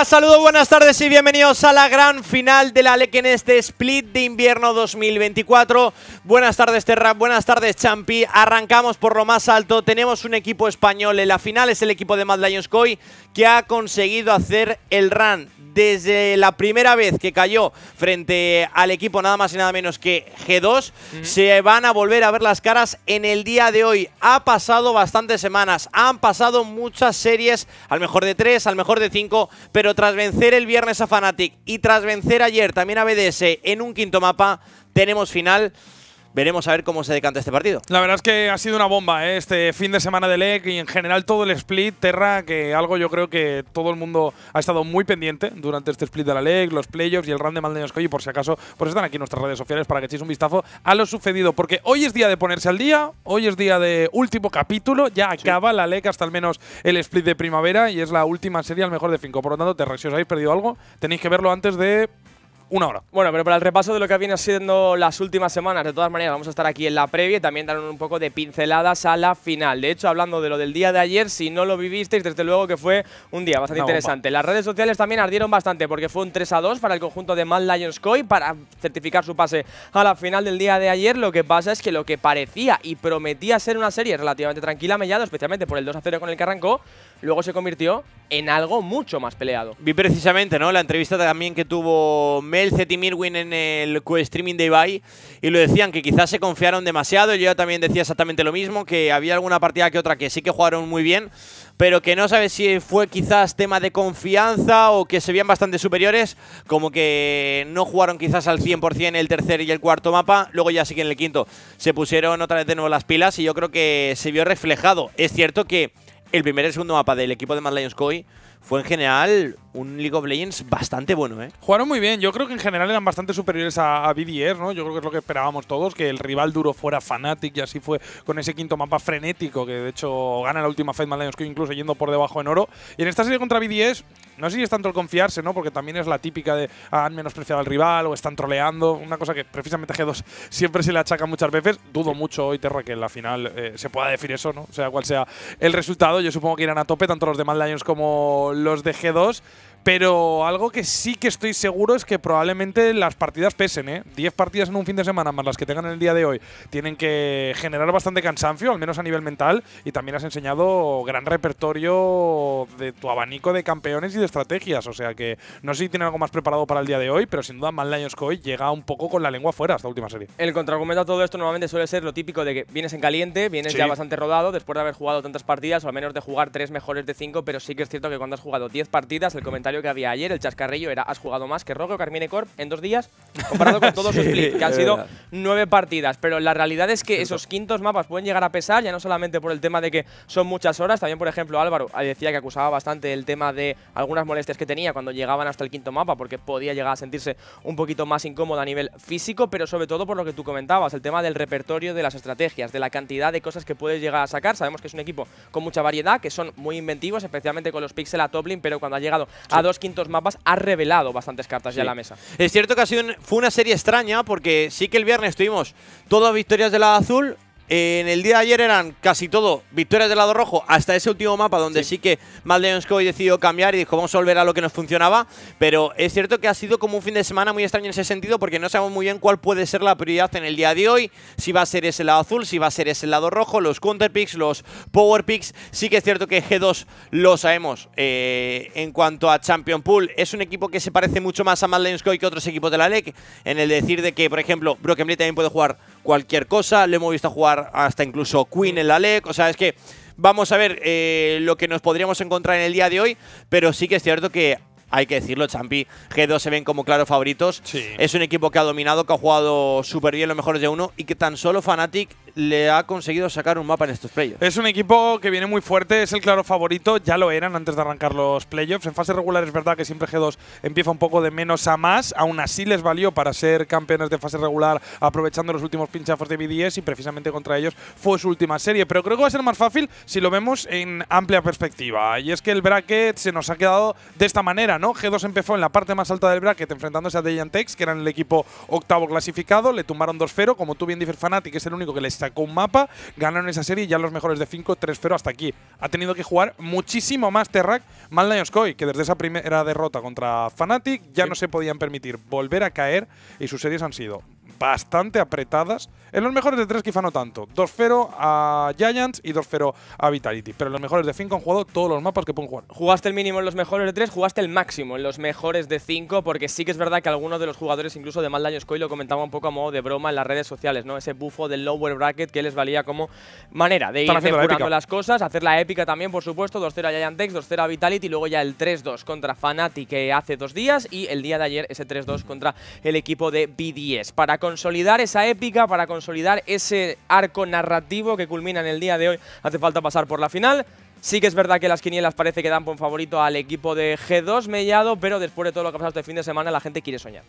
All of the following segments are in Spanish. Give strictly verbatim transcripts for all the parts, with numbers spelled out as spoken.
Hola, saludos, buenas tardes y bienvenidos a la gran final de la L E C en este Split de invierno dos mil veinticuatro. Buenas tardes Terra, buenas tardes Champi, arrancamos por lo más alto, tenemos un equipo español en la final, es el equipo de MAD Lions K O I que ha conseguido hacer el run desde la primera vez que cayó frente al equipo nada más y nada menos que G dos. Mm-hmm. Se van a volver a ver las caras en el día de hoy. Ha pasado bastantes semanas, han pasado muchas series, al mejor de tres, al mejor de cinco, pero tras vencer el viernes a Fnatic y tras vencer ayer también a B D S en un quinto mapa, tenemos final. Veremos a ver cómo se decanta este partido. La verdad es que ha sido una bomba, ¿eh? Este fin de semana de L E C y en general todo el Split, Terra, que algo yo creo que todo el mundo ha estado muy pendiente durante este Split de la L E C, los playoffs y el run de MAD Lions K O I, y por si acaso, pues están aquí en nuestras redes sociales para que echéis un vistazo a lo sucedido, porque hoy es día de ponerse al día, hoy es día de último capítulo, ya acaba sí. la L E C hasta al menos el Split de primavera y es la última serie al mejor de cinco, por lo tanto, Terra, si os habéis perdido algo, tenéis que verlo antes de… Una hora. Bueno, pero para el repaso de lo que viene siendo las últimas semanas, de todas maneras, vamos a estar aquí en la previa y también dar un poco de pinceladas a la final. De hecho, hablando de lo del día de ayer, si no lo vivisteis, desde luego que fue un día bastante interesante. Las redes sociales también ardieron bastante porque fue un tres a dos para el conjunto de MAD Lions K O I para certificar su pase a la final del día de ayer. Lo que pasa es que lo que parecía y prometía ser una serie relativamente tranquila, mellado, especialmente por el dos a cero con el que arrancó, luego se convirtió en algo mucho más peleado. Vi precisamente, ¿no?, la entrevista también que tuvo Melceta y Mirwin en el co-streaming de Ibai y lo decían, que quizás se confiaron demasiado. Yo también decía exactamente lo mismo, que había alguna partida que otra que sí que jugaron muy bien, pero que no sabes si fue quizás tema de confianza o que se veían bastante superiores, como que no jugaron quizás al cien por cien el tercer y el cuarto mapa, luego ya sí que en el quinto se pusieron otra vez de nuevo las pilas y yo creo que se vio reflejado. Es cierto que el primer y el segundo mapa del equipo de MAD Lions K O I fue en general un League of Legends bastante bueno, ¿eh? Jugaron muy bien. Yo creo que en general eran bastante superiores a, a B D S, ¿no? Yo creo que es lo que esperábamos todos, que el rival duro fuera Fnatic y así fue con ese quinto mapa frenético que de hecho gana la última fight MAD Lions K O I incluso yendo por debajo en oro. Y en esta serie contra B D S, no sé si es tanto el confiarse, ¿no? Porque también es la típica de ah, han menospreciado al rival o están troleando, una cosa que precisamente G dos siempre se le achaca muchas veces. Dudo mucho hoy, Terra, que en la final eh, se pueda decir eso, ¿no? O sea, cual sea el resultado, yo supongo que irán a tope tanto los de MAD Lions como los de G dos. Pero algo que sí que estoy seguro es que probablemente las partidas pesen, ¿eh? diez partidas en un fin de semana, más las que tengan en el día de hoy, tienen que generar bastante cansancio, al menos a nivel mental, y también has enseñado gran repertorio de tu abanico de campeones y de estrategias, o sea que no sé si tienen algo más preparado para el día de hoy, pero sin duda MAD Lions K O I llega un poco con la lengua fuera esta última serie. El contraargumento a todo esto normalmente suele ser lo típico de que vienes en caliente, vienes sí. ya bastante rodado, después de haber jugado tantas partidas, o al menos de jugar tres mejores de cinco, pero sí que es cierto que cuando has jugado diez partidas, el comentario que había ayer, el chascarrillo, era: has jugado más que Rocco, Carmine Corp en dos días comparado con todo sí, su split, que han sido nueve partidas, pero la realidad es que Cierto. esos quintos mapas pueden llegar a pesar, ya no solamente por el tema de que son muchas horas, también por ejemplo Álvaro decía que acusaba bastante el tema de algunas molestias que tenía cuando llegaban hasta el quinto mapa, porque podía llegar a sentirse un poquito más incómodo a nivel físico, pero sobre todo por lo que tú comentabas, el tema del repertorio de las estrategias, de la cantidad de cosas que puedes llegar a sacar. Sabemos que es un equipo con mucha variedad, que son muy inventivos, especialmente con los pixel a top lane, pero cuando ha llegado a A dos quintos mapas ha revelado bastantes cartas sí. ya a la mesa. Es cierto que ha sido un, fue una serie extraña, porque sí que el viernes tuvimos todas victorias del lado azul. En el día de ayer eran casi todo victorias del lado rojo, hasta ese último mapa donde sí, sí que MAD Lions K O I decidió cambiar y dijo vamos a volver a lo que nos funcionaba. Pero es cierto que ha sido como un fin de semana muy extraño en ese sentido, porque no sabemos muy bien cuál puede ser la prioridad en el día de hoy. Si va a ser ese lado azul, si va a ser ese lado rojo, los counter picks, los power picks. Sí que es cierto que G dos lo sabemos. Eh, en cuanto a Champion Pool, es un equipo que se parece mucho más a MAD Lions K O I que otros equipos de la L E C. En el decir de que, por ejemplo, BrokenBlade también puede jugar cualquier cosa, lo hemos visto jugar hasta incluso Queen en la L E C, o sea, es que vamos a ver eh, lo que nos podríamos encontrar en el día de hoy, pero sí que es cierto que hay que decirlo, Champi, G dos se ven como claros favoritos, sí. es un equipo que ha dominado, que ha jugado súper bien los mejores de uno y que tan solo Fnatic le ha conseguido sacar un mapa en estos playoffs. Es un equipo que viene muy fuerte, es el claro favorito, ya lo eran antes de arrancar los playoffs. En fase regular es verdad que siempre G dos empieza un poco de menos a más, aún así les valió para ser campeones de fase regular aprovechando los últimos pinchazos de B D S y precisamente contra ellos fue su última serie, pero creo que va a ser más fácil si lo vemos en amplia perspectiva, y es que el bracket se nos ha quedado de esta manera, ¿no? G dos empezó en la parte más alta del bracket enfrentándose a GIANTX, que eran el equipo octavo clasificado, le tumbaron dos cero, como tú bien dices Fnatic, que es el único que les destacó un mapa, ganaron esa serie y ya los mejores de cinco, tres cero hasta aquí. Ha tenido que jugar muchísimo más Terrak, MAD Lions K O I, que desde esa primera derrota contra Fnatic ya sí. no se podían permitir volver a caer y sus series han sido bastante apretadas. En los mejores de tres quizá no tanto. dos cero a Giants y dos cero a Vitality. Pero en los mejores de cinco han jugado todos los mapas que pueden jugar. Jugaste el mínimo en los mejores de tres, jugaste el máximo en los mejores de cinco, porque sí que es verdad que algunos de los jugadores, incluso de MAD Lions K O I, lo comentaba un poco a modo de broma en las redes sociales, ¿no? Ese bufo del lower bracket que les valía como manera de ir depurando las cosas, hacer la épica también, por supuesto. dos cero a GIANTX, dos cero a Vitality, luego ya el tres dos contra Fnatic que hace dos días y el día de ayer ese tres dos contra el equipo de B D S. Para consolidar esa épica, para consolidar ese arco narrativo que culmina en el día de hoy, hace falta pasar por la final. Sí que es verdad que las quinielas parece que dan por favorito al equipo de G dos Mellado, pero después de todo lo que ha pasado este fin de semana, la gente quiere soñar.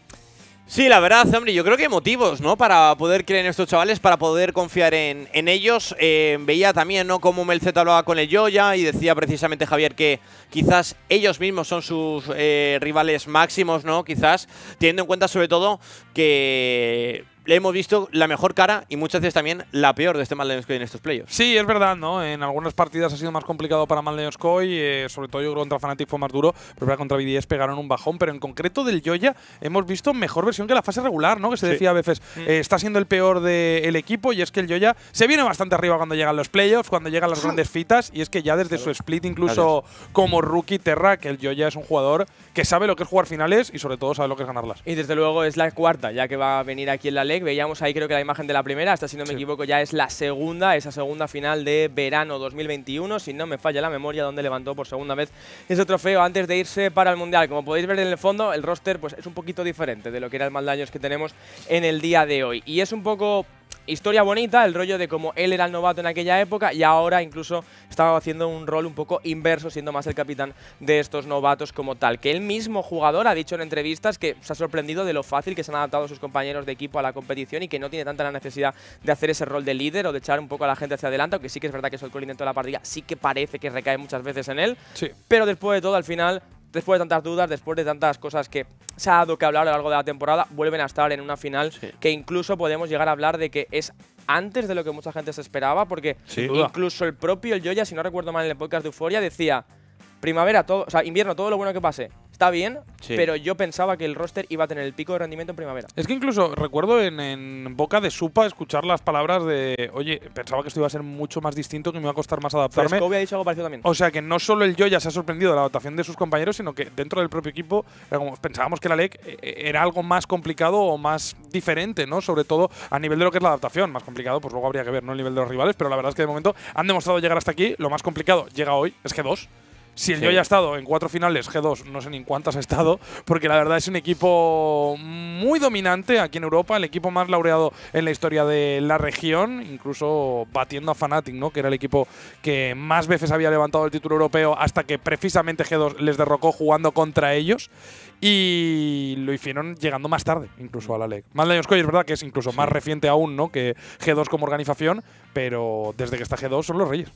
Sí, la verdad, hombre, yo creo que hay motivos, ¿no? Para poder creer en estos chavales, para poder confiar en, en ellos. Eh, veía también, ¿no?, cómo Melceta hablaba con Elyoya y decía precisamente Javier que quizás ellos mismos son sus eh, rivales máximos, ¿no? Quizás, teniendo en cuenta sobre todo que le hemos visto la mejor cara y muchas veces también la peor de este MAD Lions K O I en estos playoffs. Sí, es verdad, ¿no? En algunas partidas ha sido más complicado para MAD Lions K O I, eh, sobre todo yo creo que contra Fnatic fue más duro, pero contra B D S pegaron un bajón, pero en concreto del Elyoya hemos visto mejor versión que la fase regular, ¿no? Que se sí. decía a veces, mm. eh, está siendo el peor del equipo, y es que el Elyoya se viene bastante arriba cuando llegan los playoffs, cuando llegan las grandes fitas, y es que ya desde claro. su split, incluso Gracias. como rookie Terra, que el Elyoya es un jugador que sabe lo que es jugar finales y sobre todo sabe lo que es ganarlas. Y desde luego es la cuarta, ya que va a venir aquí en la veíamos ahí creo que la imagen de la primera, hasta si no me sí. equivoco ya es la segunda, esa segunda final de verano dos mil veintiuno, si no me falla la memoria, donde levantó por segunda vez ese trofeo antes de irse para el Mundial. Como podéis ver en el fondo, el roster pues es un poquito diferente de lo que era el MAD Lions que tenemos en el día de hoy. Y es un poco historia bonita, el rollo de cómo él era el novato en aquella época y ahora incluso estaba haciendo un rol un poco inverso, siendo más el capitán de estos novatos como tal. Que el mismo jugador ha dicho en entrevistas que se ha sorprendido de lo fácil que se han adaptado sus compañeros de equipo a la competición y que no tiene tanta la necesidad de hacer ese rol de líder o de echar un poco a la gente hacia adelante, aunque sí que es verdad que es el core dentro de la partida, sí que parece que recae muchas veces en él, sí. pero después de todo, al final, después de tantas dudas, después de tantas cosas que se ha dado que hablar a lo largo de la temporada, vuelven a estar en una final sí. que incluso podemos llegar a hablar de que es antes de lo que mucha gente se esperaba, porque sí, incluso el propio Elyoya, si no recuerdo mal en el podcast de Euforia, decía primavera, todo, o sea, invierno, todo lo bueno que pase. Está bien, sí. pero yo pensaba que el roster iba a tener el pico de rendimiento en primavera. Es que incluso recuerdo en, en boca de Supa escuchar las palabras de oye, pensaba que esto iba a ser mucho más distinto, que me iba a costar más adaptarme. Freskowi ha dicho algo parecido también. O sea que no solo el Elyoya se ha sorprendido de la adaptación de sus compañeros, sino que dentro del propio equipo como pensábamos que la L E C era algo más complicado o más diferente, ¿no? Sobre todo a nivel de lo que es la adaptación. Más complicado, pues luego habría que ver, ¿no?, el nivel de los rivales, pero la verdad es que de momento han demostrado llegar hasta aquí. Lo más complicado llega hoy, es G dos. Si el sí. Elyoya ha estado en cuatro finales, G dos, no sé ni en cuántas ha estado, porque la verdad es un equipo muy dominante aquí en Europa, el equipo más laureado en la historia de la región, incluso batiendo a Fnatic, ¿no?, que era el equipo que más veces había levantado el título europeo hasta que precisamente G dos les derrocó jugando contra ellos. Y lo hicieron llegando más tarde, incluso a la L E C. MAD Lions K O I es verdad que es incluso sí. más reciente aún, ¿no?, que G dos como organización, pero desde que está G dos son los reyes.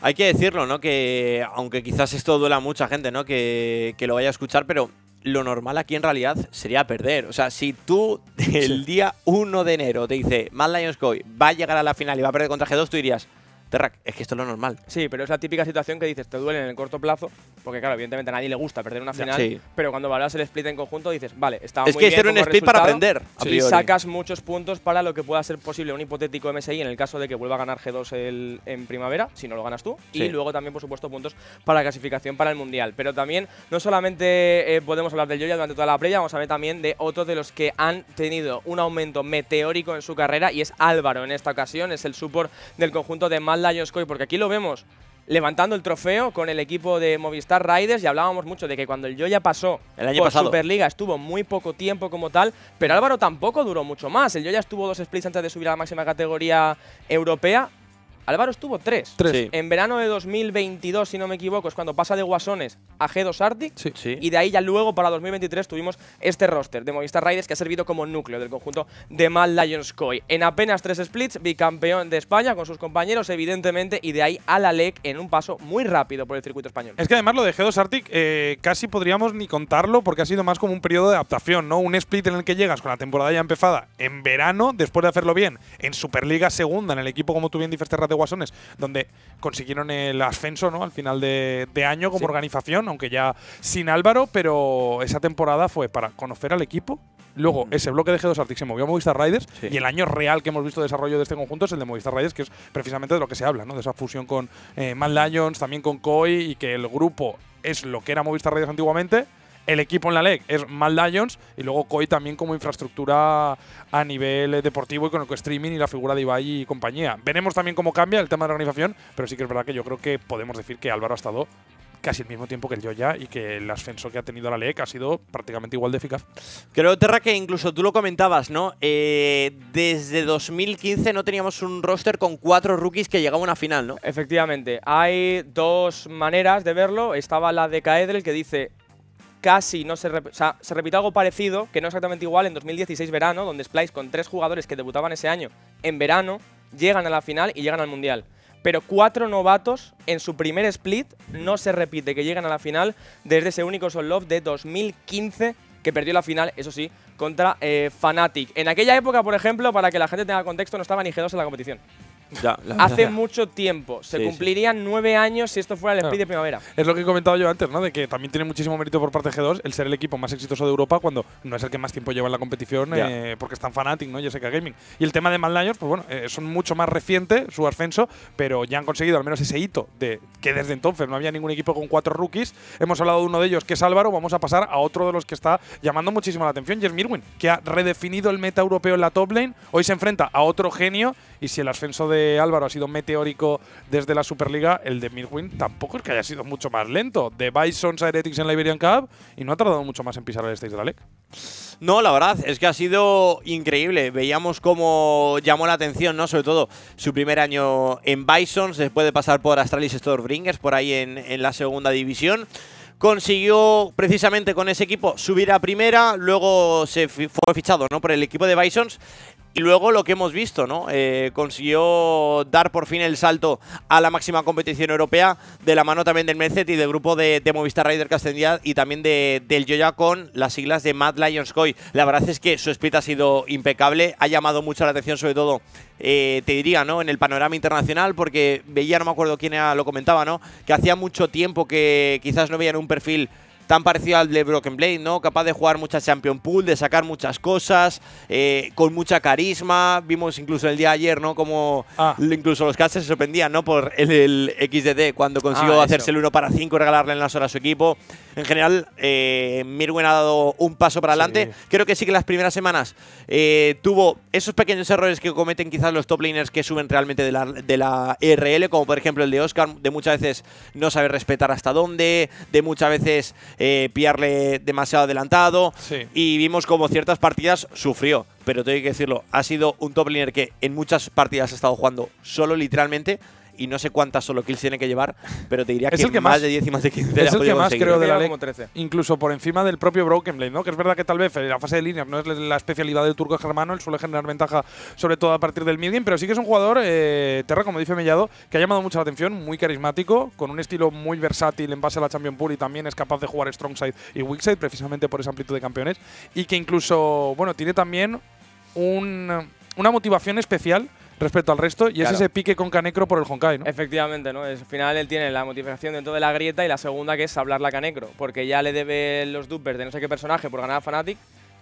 Hay que decirlo, ¿no?, que aunque quizás esto duela a mucha gente, ¿no?, que, que lo vaya a escuchar, pero lo normal aquí en realidad sería perder. O sea, si tú el sí. día uno de enero te dice MAD Lions K O I va a llegar a la final y va a perder contra G dos, tú dirías… Terrak, es que esto es lo normal. Sí, pero es la típica situación que dices, te duele en el corto plazo, porque claro, evidentemente a nadie le gusta perder una final, sí. pero cuando valoras el split en conjunto dices, vale, está muy bien. Es que hacer un split para aprender. Sí. Y sacas muchos puntos para lo que pueda ser posible un hipotético M S I en el caso de que vuelva a ganar G dos el, en primavera, si no lo ganas tú, sí. y luego también, por supuesto, puntos para clasificación para el Mundial. Pero también, no solamente eh, podemos hablar del Elyoya durante toda la previa, vamos a ver también de otros de los que han tenido un aumento meteórico en su carrera, y es Álvaro en esta ocasión, es el support del conjunto de MAD Lions K O I, porque aquí lo vemos levantando el trofeo con el equipo de Movistar Raiders, y hablábamos mucho de que cuando el Elyoya pasó el año por pasado. Superliga estuvo muy poco tiempo como tal, pero Álvaro tampoco duró mucho más. El Elyoya estuvo dos splits antes de subir a la máxima categoría europea, Álvaro estuvo tres. tres. Sí. En verano de dos mil veintidós, si no me equivoco, es cuando pasa de Guasones a G dos Arctic. Sí. Sí. Y de ahí ya luego, para dos mil veintitrés, tuvimos este roster de Movistar Raiders que ha servido como núcleo del conjunto de MAD Lions K O I. En apenas tres splits, bicampeón de España con sus compañeros, evidentemente, y de ahí a la L E C en un paso muy rápido por el circuito español. Es que además lo de G dos Arctic eh, casi podríamos ni contarlo porque ha sido más como un periodo de adaptación, ¿no? Un split en el que llegas con la temporada ya empezada en verano, después de hacerlo bien, en Superliga Segunda, en el equipo, como tú bien dices, Terra de Guasones, donde consiguieron el ascenso, ¿no?, al final de, de año como sí. organización, aunque ya sin Álvaro, pero esa temporada fue para conocer al equipo. Luego, mm. ese bloque de G dos Arctic se movió a Movistar Raiders sí. y el año real que hemos visto de desarrollo de este conjunto es el de Movistar Raiders, que es precisamente de lo que se habla, ¿no?, de esa fusión con eh, MAD Lions, también con K O I, y que el grupo es lo que era Movistar Raiders antiguamente. El equipo en la L E C es MAD Lions y luego K O I también como infraestructura a nivel deportivo y con el streaming y la figura de Ibai y compañía. Veremos también cómo cambia el tema de la organización, pero sí que es verdad que yo creo que podemos decir que Álvaro ha estado casi el mismo tiempo que el Elyoya y que el ascenso que ha tenido la L E C ha sido prácticamente igual de eficaz. Creo, Terra, que incluso tú lo comentabas, ¿no? Eh, desde dos mil quince no teníamos un roster con cuatro rookies que llegaban a una final, ¿no? Efectivamente. Hay dos maneras de verlo. Estaba la de Caedrel, que dice… Casi no se, rep o sea, se repitió algo parecido, que no exactamente igual, en dos mil dieciséis verano, donde Splyce, con tres jugadores que debutaban ese año en verano, llegan a la final y llegan al Mundial. Pero cuatro novatos en su primer split no se repite, que llegan a la final desde ese único Soul Love de dos mil quince, que perdió la final, eso sí, contra eh, Fnatic. En aquella época, por ejemplo, para que la gente tenga contexto, no estaba ni G dos en la competición. Ya, la Hace ya. mucho tiempo. Se sí, cumplirían sí. nueve años si esto fuera el split claro. de primavera. Es lo que he comentado yo antes, ¿no? De que también tiene muchísimo mérito por parte de G dos el ser el equipo más exitoso de Europa cuando no es el que más tiempo lleva en la competición eh, porque están Fnatic, ¿no?, y S K Gaming. Y el tema de MAD Lions, pues bueno, eh, son mucho más reciente su ascenso, pero ya han conseguido al menos ese hito de que desde entonces no había ningún equipo con cuatro rookies. Hemos hablado de uno de ellos, que es Álvaro. Vamos a pasar a otro de los que está llamando muchísimo la atención, y es Mirwin, que ha redefinido el meta europeo en la top lane. Hoy se enfrenta a otro genio, y si el ascenso de Álvaro ha sido meteórico desde la Superliga, el de Mirwin tampoco es que haya sido mucho más lento. De Bisons a Heretics en la Iberian Cup y no ha tardado mucho más en pisar el stage de la L E C. No, la verdad es que ha sido increíble. Veíamos cómo llamó la atención, ¿no?, sobre todo su primer año en Bisons, después de pasar por Astralis Stormbringers, por ahí en, en la segunda división. Consiguió precisamente con ese equipo subir a primera, luego se fue fichado, ¿no?, por el equipo de Bisons. Y luego lo que hemos visto, ¿no? Eh, consiguió dar por fin el salto a la máxima competición europea de la mano también del Melceta y del grupo de, de Movistar Raiders que ascendía, y también de, del Elyoya con las siglas de MAD Lions K O I. La verdad es que su split ha sido impecable, ha llamado mucho la atención, sobre todo, eh, te diría, ¿no?, en el panorama internacional, porque veía, no me acuerdo quién era, lo comentaba, ¿no?, que hacía mucho tiempo que quizás no veían un perfil tan parecido al de BrokenBlade, ¿no? Capaz de jugar mucha Champion Pool, de sacar muchas cosas, eh, con mucha carisma. Vimos incluso el día de ayer, ¿no?, como ah. incluso los Caps se sorprendían, ¿no?, por el, el equis de te cuando consiguió ah, hacerse el uno para cinco y regalarle en las horas a su equipo. En general, eh, Mirwin ha dado un paso para adelante. Sí. Creo que sí que las primeras semanas eh, tuvo esos pequeños errores que cometen quizás los top laners que suben realmente de la, de la E R L, como por ejemplo el de Oscar, de muchas veces no saber respetar hasta dónde, de muchas veces… Eh, pillarle demasiado adelantado, sí. y vimos como ciertas partidas sufrió, pero tengo que decirlo, ha sido un top laner que en muchas partidas ha estado jugando solo, literalmente, y no sé cuántas solo kills tiene que llevar, pero te diría que, que más, más de diez y más de quince. Es el que más creo de la L E C, incluso por encima del propio BrokenBlade, ¿no? Que es verdad que tal vez en la fase de líneas no es la especialidad del turco germano, él suele generar ventaja sobre todo a partir del midgame, pero sí que es un jugador, eh, Terra, como dice Mellado, que ha llamado mucho la atención, muy carismático, con un estilo muy versátil en base a la Champion Pool, y también es capaz de jugar Strongside y Weakside, precisamente por esa amplitud de campeones, y que incluso, bueno, tiene también un, una motivación especial respecto al resto, y claro. es ese pique con Canecro por el Honkai, ¿no? Efectivamente, ¿no? Al final él tiene la motivación dentro de la grieta, y la segunda, que es hablarle a Canecro, porque ya le debe los dupers de no sé qué personaje por ganar a Fnatic,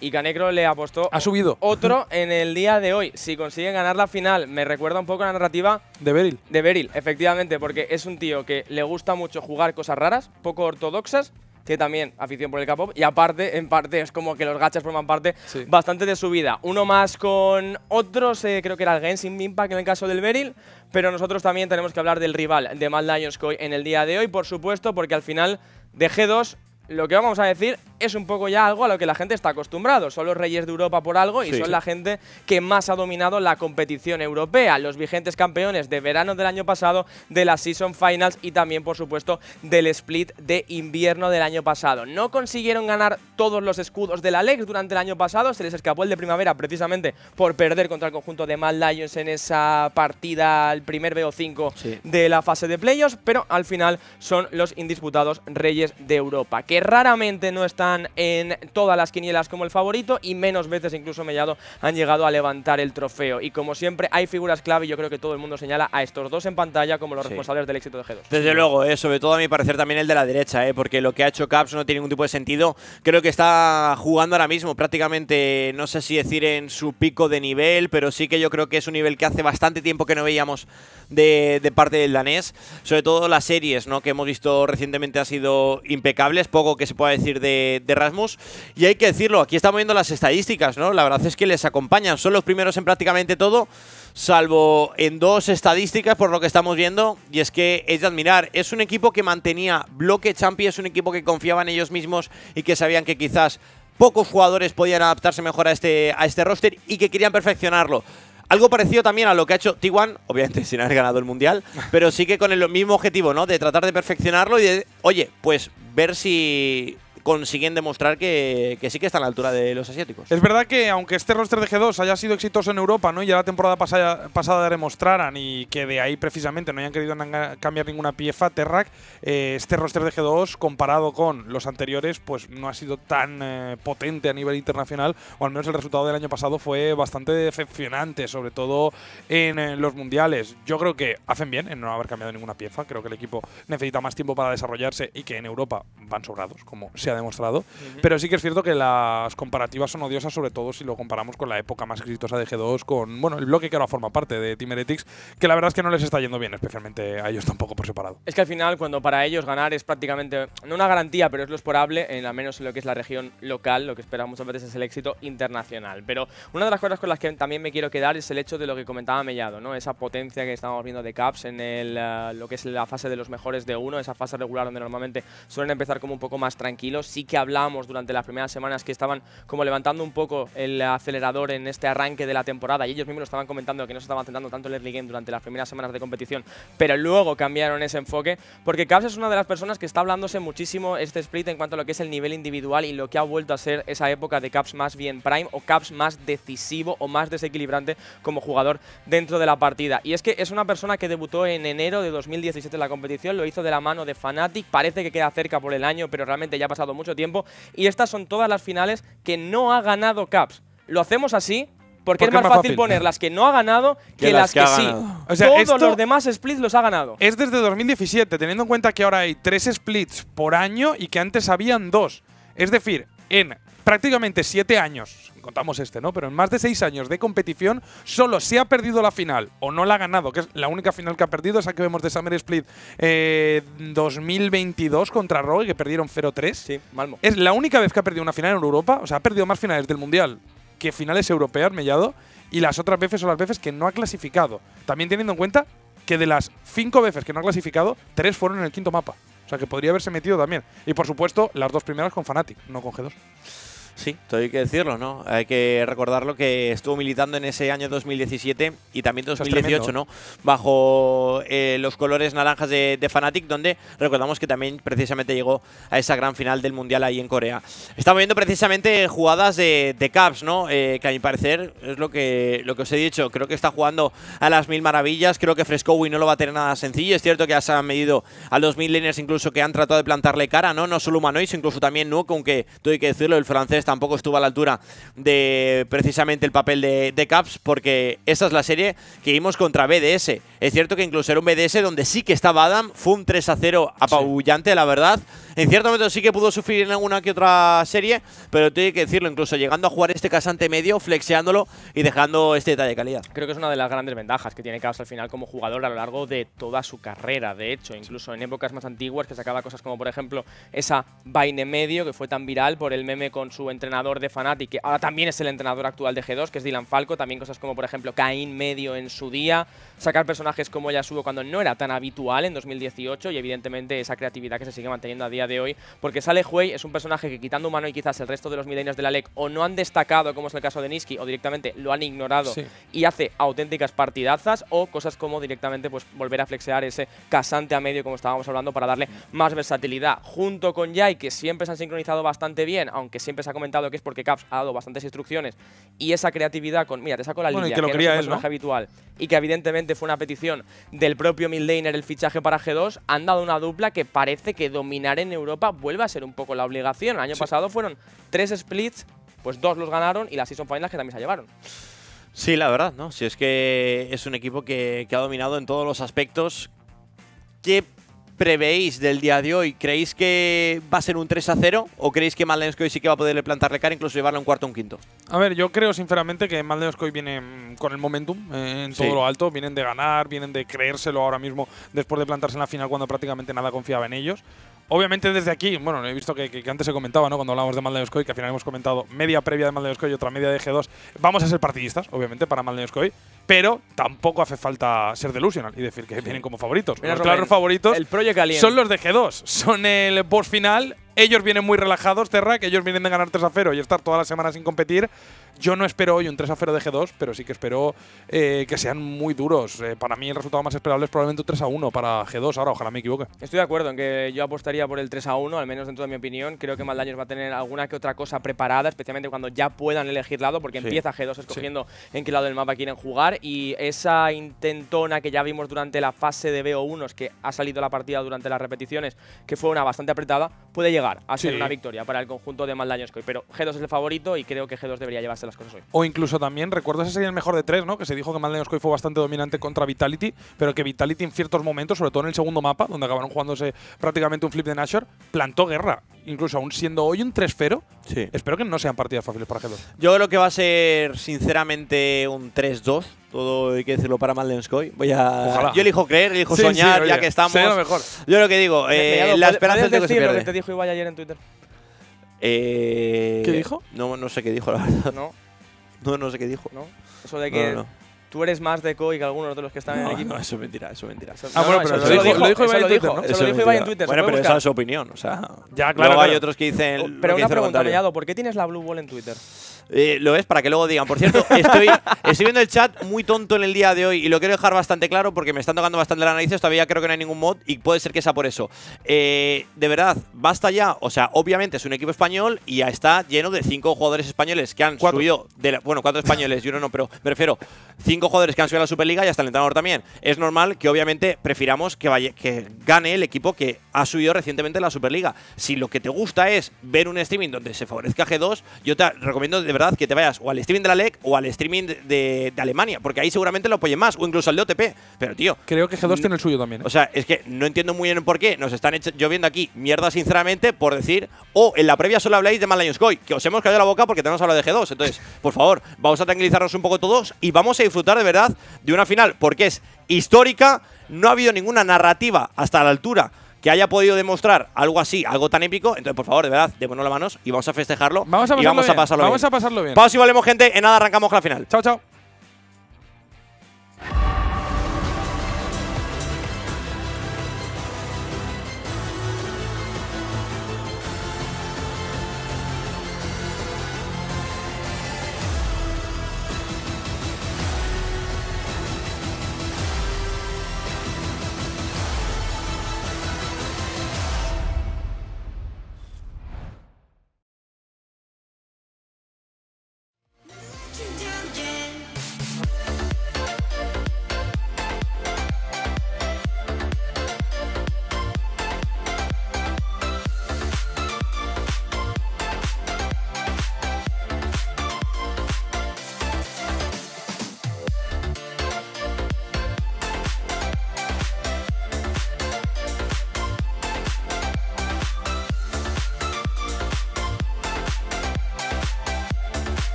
y Canecro le apostó ha subido. otro en el día de hoy. Si consiguen ganar la final, me recuerda un poco a la narrativa… De Beryl. De Beryl, efectivamente, porque es un tío que le gusta mucho jugar cosas raras, poco ortodoxas, que también afición por el K-pop, y aparte, en parte, es como que los gachas forman parte sí. bastante de su vida. Uno más con otros, eh, creo que era el Genshin Impact en el caso del Beryl, pero nosotros también tenemos que hablar del rival de MAD Lions K O I en el día de hoy, por supuesto, porque al final de G dos, lo que vamos a decir es un poco ya algo a lo que la gente está acostumbrado. Son los reyes de Europa por algo y sí, son sí. la gente que más ha dominado la competición europea. Los vigentes campeones de verano del año pasado, de la Season Finals y también, por supuesto, del Split de invierno del año pasado. No consiguieron ganar todos los escudos de la L E C durante el año pasado. Se les escapó el de primavera precisamente por perder contra el conjunto de MAD Lions en esa partida, el primer B O cinco sí. de la fase de playoffs, pero al final son los indisputados reyes de Europa, que raramente no están en todas las quinielas como el favorito y menos veces, incluso Mellado, han llegado a levantar el trofeo. Y como siempre, hay figuras clave y yo creo que todo el mundo señala a estos dos en pantalla como los sí. responsables del éxito de G dos. Desde sí. luego, eh, sobre todo a mi parecer también el de la derecha, eh, porque lo que ha hecho Caps no tiene ningún tipo de sentido. Creo que está jugando ahora mismo prácticamente, no sé si decir en su pico de nivel, pero sí que yo creo que es un nivel que hace bastante tiempo que no veíamos de, de parte del danés. Sobre todo las series, ¿no?, que hemos visto recientemente han sido impecables, poco que se pueda decir de, de Rasmus. Y hay que decirlo, aquí estamos viendo las estadísticas, ¿no? La verdad es que les acompañan, son los primeros en prácticamente todo, salvo en dos estadísticas por lo que estamos viendo, y es que es de admirar. Es un equipo que mantenía bloque champi, es un equipo que confiaba en ellos mismos y que sabían que quizás pocos jugadores podían adaptarse mejor a este, a este roster y que querían perfeccionarlo. Algo parecido también a lo que ha hecho T uno, obviamente sin haber ganado el Mundial, pero sí que con el mismo objetivo, ¿no? De tratar de perfeccionarlo y de, oye, pues ver si consiguen demostrar que, que sí que está a la altura de los asiáticos. Es verdad que aunque este roster de G dos haya sido exitoso en Europa, ¿no?, y ya la temporada pasada, pasada demostraran y que de ahí precisamente no hayan querido cambiar ninguna pieza, Terrak, eh, este roster de G dos comparado con los anteriores pues no ha sido tan eh, potente a nivel internacional, o al menos el resultado del año pasado fue bastante decepcionante, sobre todo en eh, los mundiales. Yo creo que hacen bien en no haber cambiado ninguna pieza, creo que el equipo necesita más tiempo para desarrollarse y que en Europa van sobrados, como se ha demostrado, uh-huh. pero sí que es cierto que las comparativas son odiosas, sobre todo si lo comparamos con la época más exitosa de G dos, con bueno el bloque que ahora forma parte de Team Heretics, que la verdad es que no les está yendo bien, especialmente a ellos tampoco por separado. Es que al final, cuando para ellos ganar es prácticamente, no una garantía, pero es lo explorable, en, al menos en lo que es la región local, lo que esperamos muchas veces es el éxito internacional. Pero una de las cosas con las que también me quiero quedar es el hecho de lo que comentaba Mellado, ¿no?, esa potencia que estábamos viendo de Caps en el, uh, lo que es la fase de los mejores de uno, esa fase regular donde normalmente suelen empezar como un poco más tranquilos. Sí que hablamos durante las primeras semanas que estaban como levantando un poco el acelerador en este arranque de la temporada y ellos mismos estaban comentando que no se estaban centrando tanto en el early game durante las primeras semanas de competición, pero luego cambiaron ese enfoque porque Caps es una de las personas que está hablándose muchísimo este split en cuanto a lo que es el nivel individual y lo que ha vuelto a ser esa época de Caps más bien prime o Caps más decisivo o más desequilibrante como jugador dentro de la partida. Y es que es una persona que debutó en enero de dos mil diecisiete en la competición, lo hizo de la mano de Fnatic, parece que queda cerca por el año, pero realmente ya ha pasado mucho tiempo y estas son todas las finales que no ha ganado Caps. Lo hacemos así porque, porque es más, más fácil, fácil poner las que no ha ganado que, que las que, que sí. O sea, todos los demás splits los ha ganado. Es desde dos mil diecisiete, teniendo en cuenta que ahora hay tres splits por año y que antes habían dos. Es decir, en prácticamente siete años, contamos este, ¿no?, pero en más de seis años de competición solo se ha perdido la final o no la ha ganado, que es la única final que ha perdido, esa que vemos de Summer Split eh, dos mil veintidós contra Rogue, que perdieron cero tres. Sí, Malmo. Es la única vez que ha perdido una final en Europa, o sea, ha perdido más finales del Mundial que finales europeas, Mellado, y las otras veces son las veces que no ha clasificado. También teniendo en cuenta que de las cinco veces que no ha clasificado, tres fueron en el quinto mapa. O sea, que podría haberse metido también. Y por supuesto, las dos primeras con Fnatic, no con G dos. Sí, todo hay que decirlo, ¿no? Hay que recordarlo que estuvo militando en ese año dos mil diecisiete y también dos mil dieciocho, ¿no? Bajo eh, los colores naranjas de, de Fnatic, donde recordamos que también precisamente llegó a esa gran final del Mundial ahí en Corea. Estamos viendo precisamente jugadas de, de Caps, ¿no? Eh, que a mi parecer es lo que, lo que os he dicho. Creo que está jugando a las mil maravillas. Creo que Freskowi no lo va a tener nada sencillo. Es cierto que ya se han medido a los mil laners incluso que han tratado de plantarle cara, ¿no? No solo humanoides, incluso también Nuke, aunque todo hay que decirlo, el francés tampoco estuvo a la altura de precisamente el papel de, de Caps, porque esa es la serie que vimos contra B D S. Es cierto que incluso era un B D S donde sí que estaba Adam, fue un tres a cero apabullante, sí. la verdad. En cierto momento sí que pudo sufrir en alguna que otra serie, pero tengo que decirlo, incluso llegando a jugar este casante medio, flexeándolo y dejando este detalle de calidad. Creo que es una de las grandes ventajas que tiene Caps al final como jugador a lo largo de toda su carrera, de hecho, incluso en épocas más antiguas que sacaba cosas como, por ejemplo, esa Vaine medio que fue tan viral por el meme con su antiguo entrenador de Fnatic, que ahora también es el entrenador actual de G dos, que es Dylan Falco. También cosas como, por ejemplo, Caín medio en su día, sacar personajes como Yasuo cuando no era tan habitual en dos mil dieciocho, y evidentemente esa creatividad que se sigue manteniendo a día de hoy, porque Sale Huey es un personaje que, quitando humano y quizás el resto de los midlaners de la L E C, o no han destacado, como es el caso de Niski, o directamente lo han ignorado, sí, y hace auténticas partidazas, o cosas como directamente pues volver a flexear ese casante a medio, como estábamos hablando, para darle más versatilidad, junto con Jai, que siempre se han sincronizado bastante bien, aunque siempre se ha comentado que es porque Caps ha dado bastantes instrucciones, y esa creatividad con, mira, te saco la bueno, línea, que, lo que quería no es un personaje, ¿no?, habitual, y que evidentemente fue una petición del propio midlaner el fichaje para G dos, han dado una dupla que parece que dominar en Europa vuelve a ser un poco la obligación. El año sí. pasado fueron tres splits, pues dos los ganaron y las Season Finals que también se llevaron. Sí, la verdad, ¿no? Si es que es un equipo que, que ha dominado en todos los aspectos. ¿Qué prevéis del día de hoy? ¿Creéis que va a ser un tres a cero o creéis que MAD Lions K O I sí que va a poderle plantarle cara, incluso llevarle un cuarto o un quinto? A ver, yo creo sinceramente que MAD Lions K O I viene con el momentum eh, en todo sí. lo alto. Vienen de ganar, vienen de creérselo ahora mismo después de plantarse en la final cuando prácticamente nada confiaba en ellos. Obviamente desde aquí, bueno, he visto que, que, que antes se comentaba, ¿no?, cuando hablábamos de MAD Lions K O I, que al final hemos comentado media previa de MAD Lions K O I y otra media de G dos. Vamos a ser partidistas, obviamente, para MAD Lions K O I, pero tampoco hace falta ser delusional y decir que sí. vienen como favoritos. Mira, los claros favoritos el son los de G dos, son el boss final. Ellos vienen muy relajados, Terra, que ellos vienen de ganar tres a cero y estar toda la semana sin competir. Yo no espero hoy un tres a cero de G dos, pero sí que espero eh, que sean muy duros. Eh, para mí el resultado más esperable es probablemente un tres a uno para G dos. Ahora, ojalá me equivoque. Estoy de acuerdo en que yo apostaría por el tres a uno, al menos dentro de mi opinión. Creo que MAD Lions va a tener alguna que otra cosa preparada, especialmente cuando ya puedan elegir lado, porque sí. empieza G dos escogiendo sí. en qué lado del mapa quieren jugar. Y esa intentona que ya vimos durante la fase de B O uno, es que ha salido la partida durante las repeticiones, que fue una bastante apretada, puede llegar a ser sí. una victoria para el conjunto de MAD Lions K O I. Pero G dos es el favorito y creo que G dos debería llevarse las cosas hoy. O incluso también, recuerdo ese sería el mejor de tres, ¿no?, que se dijo que MAD Lions K O I fue bastante dominante contra Vitality, pero que Vitality en ciertos momentos, sobre todo en el segundo mapa, donde acabaron jugándose prácticamente un flip de Nashor, plantó guerra. Incluso aún siendo hoy un tres cero, sí. espero que no sean partidas fáciles para G dos. Yo creo que va a ser, sinceramente, un tres dos. Todo hay que decirlo para MAD Lions K O I. Voy a… Ojalá. Yo elijo creer, elijo sí, soñar, sí, oye, ya que estamos… Sería lo mejor. Yo lo que digo, eh, la esperanza es de que se pierde. Lo que te dijo Ibai ayer en Twitter? Eh, ¿Qué dijo? No, no sé qué dijo, la verdad. No. No, no sé qué dijo. No. Eso de que… No, no, no. Tú eres más de K O I que algunos de los que están no, en el equipo. No, eso es mentira, eso es mentira. Eso, ah, no, bueno, pero eso, eso lo dijo Ibai en Twitter, ¿no? Eso lo dijo Ibai en Twitter. Bueno, pero esa es su opinión, o sea… Ya, claro. Luego hay otros que dicen… Pero una pregunta, Mellado, ¿por qué tienes la Blue Ball en Twitter? Eh, lo es, para que luego digan. Por cierto, estoy, estoy viendo el chat muy tonto en el día de hoy y lo quiero dejar bastante claro porque me están tocando bastante las narices. Todavía creo que no hay ningún mod y puede ser que sea por eso. Eh, de verdad, basta ya. O sea, obviamente es un equipo español y ya está lleno de cinco jugadores españoles que han cuatro. subido… De la, bueno, cuatro españoles y uno no, pero me refiero… Cinco jugadores que han subido a la Superliga y hasta el entrenador también. Es normal que obviamente prefiramos que, vaya, que gane el equipo que ha subido recientemente a la Superliga. Si lo que te gusta es ver un streaming donde se favorezca G dos, yo te recomiendo de verdad que te vayas o al streaming de la L E C o al streaming de, de, de Alemania, porque ahí seguramente lo apoyen más, o incluso al de O T P. Pero, tío… Creo que G dos tiene el suyo también, ¿eh? O sea, es que no entiendo muy bien por qué nos están lloviendo aquí mierda, sinceramente, por decir… O oh, en la previa solo habláis de MAD Lions K O I, que os hemos callado la boca porque tenemos hablado de G dos. Entonces, por favor, vamos a tranquilizarnos un poco todos y vamos a disfrutar de verdad de una final, porque es histórica. No ha habido ninguna narrativa hasta la altura que haya podido demostrar algo así, algo tan épico. Entonces, por favor, de verdad, démonos las manos y vamos a festejarlo. Vamos a pasarlo, y vamos bien. A pasarlo vamos bien. a pasarlo bien. Pausa y volvemos, gente. En nada arrancamos con la final. Chao, chao. Down, yeah.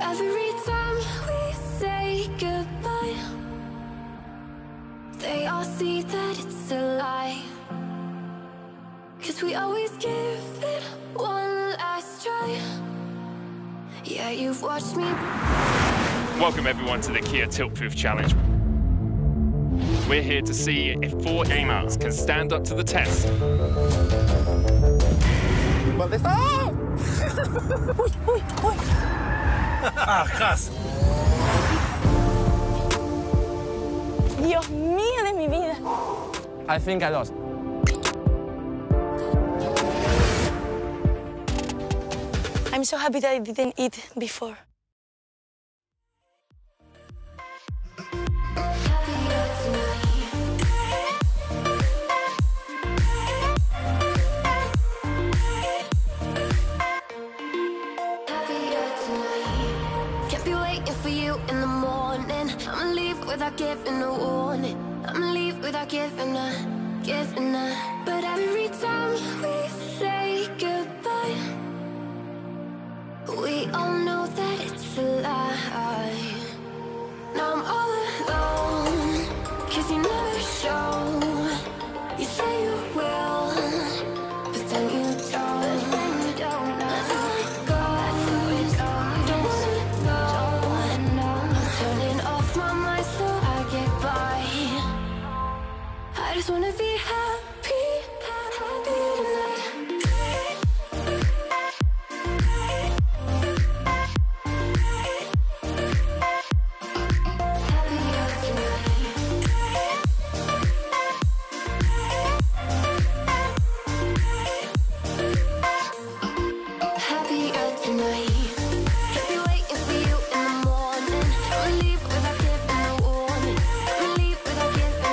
Every time we say goodbye, they all see that it's a lie. Cause we always give it one last try. Yeah, you've watched me. Welcome everyone to the Kia Tilt Proof Challenge. We're here to see if four gamers can stand up to the test. But this ah! Uy, uy, uy. Ajás. Dios mío de mi vida. I think I lost. I'm so happy that I didn't eat before. Giving a warning, I'ma leave without giving a, giving a. But every time we say goodbye, we all know that it's a lie. Now I'm all alone, cause you never show. You say you will, but then you don't. Just wanna be happy, happy tonight. Happier tonight. Can't be waiting for you in the morning. Don't leave without giving a warning. Don't leave without giving a.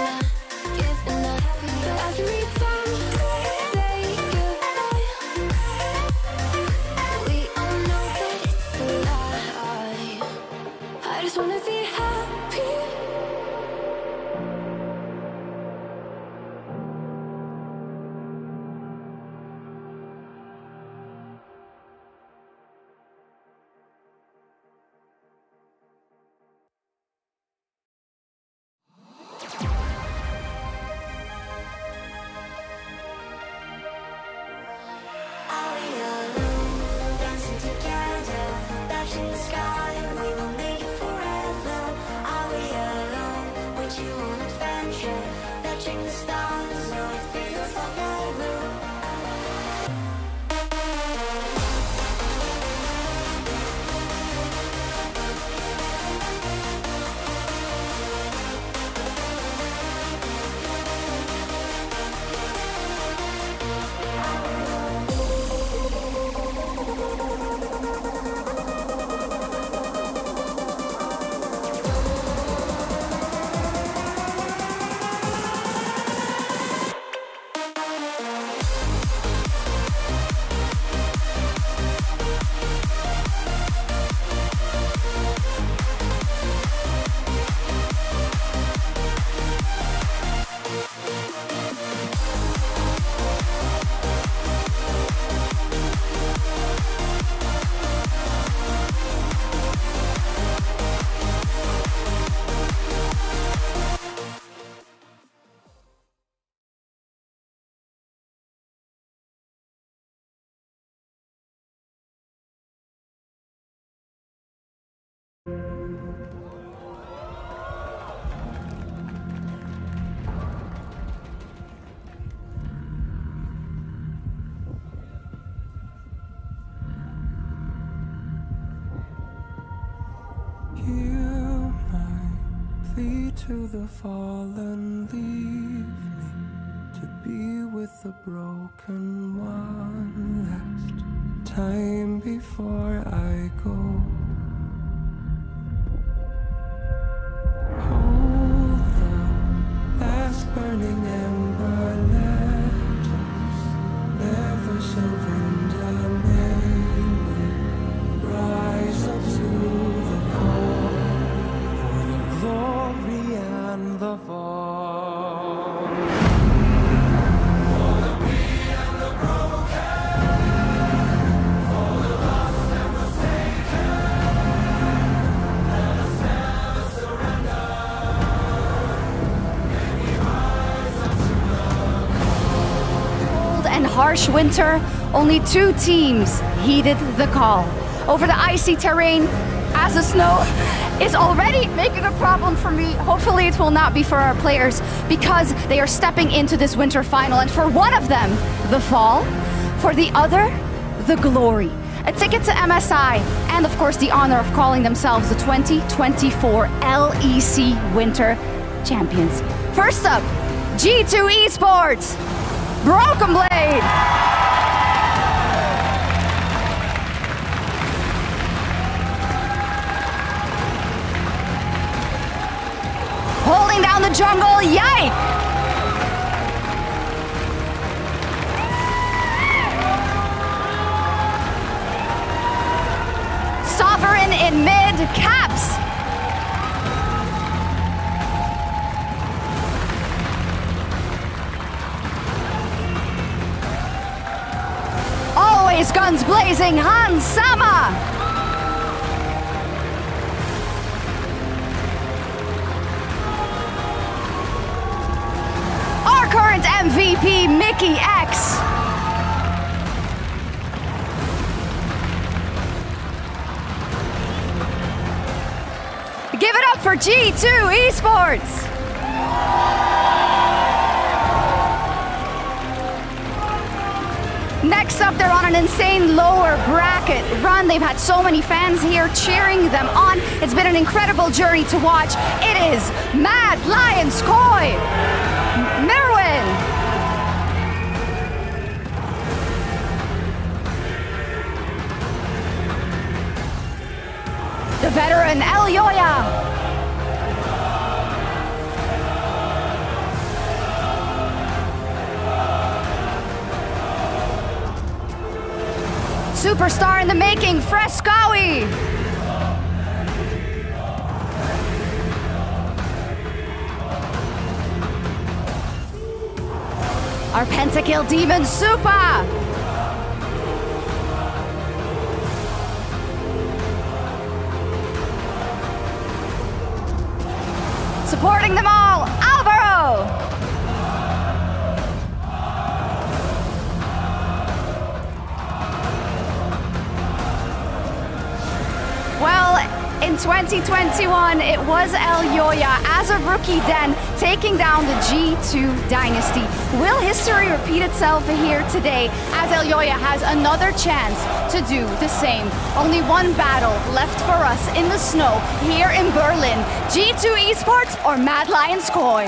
To the fallen, leave me to be with the broken one last time before I go. Hold the last burning ember, let us never surrender, may we rise up to the call for the glory. And the fall. For the weak and the broken, for the lost and forsaken. harsh winter, only two teams heeded the call. Over the icy terrain, as the snow is already making a problem for me, hopefully it will not be for our players, because they are stepping into this winter final, and for one of them, the fall, for the other, the glory. A ticket to M S I, and of course the honor of calling themselves the twenty twenty-four L E C Winter Champions. First up, G two Esports, BrokenBlade. Holding down the jungle, yikes! Sovereign in mid, Caps. Always guns blazing, Hans Sama. M V P Mikyx. Give it up for G two Esports. Next up, they're on an insane lower bracket run. They've had so many fans here cheering them on. It's been an incredible journey to watch. It is MAD Lions K O I, Mirwin. The veteran Elyoya. Superstar in the making, Freskowi. Our pentakill demon, Supa. Supporting them all, Álvaro! Well, in twenty twenty-one, it was Elyoya as a rookie then taking down the G two dynasty. Will history repeat itself here today as Elyoya has another chance to do the same? Only one battle left for us in the snow here in Berlin. G two Esports or MAD Lions K O I?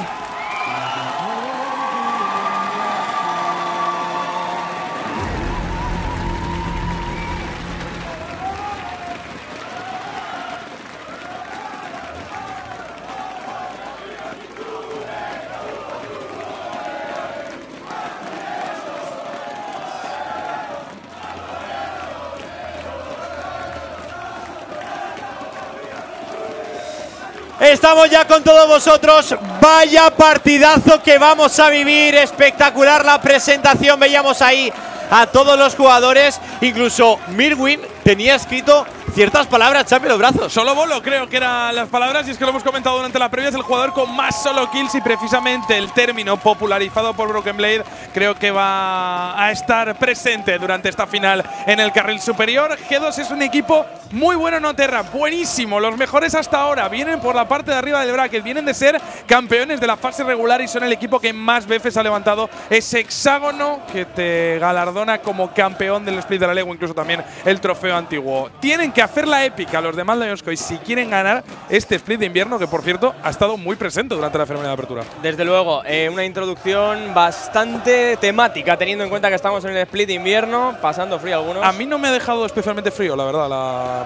Estamos ya con todos vosotros. Vaya partidazo que vamos a vivir. Espectacular la presentación. Veíamos ahí a todos los jugadores. Incluso Mirwin tenía escrito ciertas palabras, Chape, los brazos. Solo Bolo, creo que eran las palabras. Y es que lo hemos comentado durante las previas. El jugador con más solo kills. Y precisamente el término popularizado por BrokenBlade creo que va a estar presente durante esta final en el carril superior. G dos es un equipo muy bueno en Oterra, buenísimo, los mejores hasta ahora, vienen por la parte de arriba del bracket, vienen de ser campeones de la fase regular y son el equipo que más veces ha levantado ese hexágono que te galardona como campeón del split de la League, incluso también el trofeo antiguo. Tienen que hacer la épica los demás de K O I si quieren ganar este split de invierno, que por cierto ha estado muy presente durante la ceremonia de apertura. Desde luego, eh, una introducción bastante temática, teniendo en cuenta que estamos en el split de invierno, pasando frío algunos. A mí no me ha dejado especialmente frío, la verdad, la…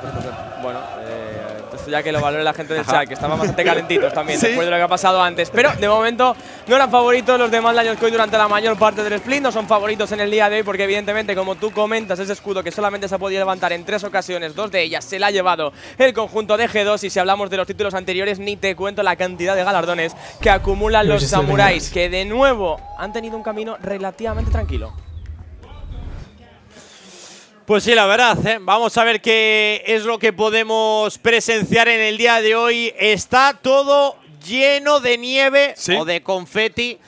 Bueno, eh, esto ya que lo valore la gente del chat, que estaban bastante calentitos también, ¿sí?, después de lo que ha pasado antes. Pero de momento no eran favoritos los demás Lions K O I durante la mayor parte del split. No son favoritos en el día de hoy porque, evidentemente, como tú comentas, ese escudo que solamente se ha podido levantar en tres ocasiones, dos de ellas se la ha llevado el conjunto de G dos. Y si hablamos de los títulos anteriores, ni te cuento la cantidad de galardones que acumulan los samuráis, que de nuevo han tenido un camino relativamente tranquilo. Pues sí, la verdad, ¿eh? Vamos a ver qué es lo que podemos presenciar en el día de hoy. Está todo lleno de nieve, ¿sí?, o de confeti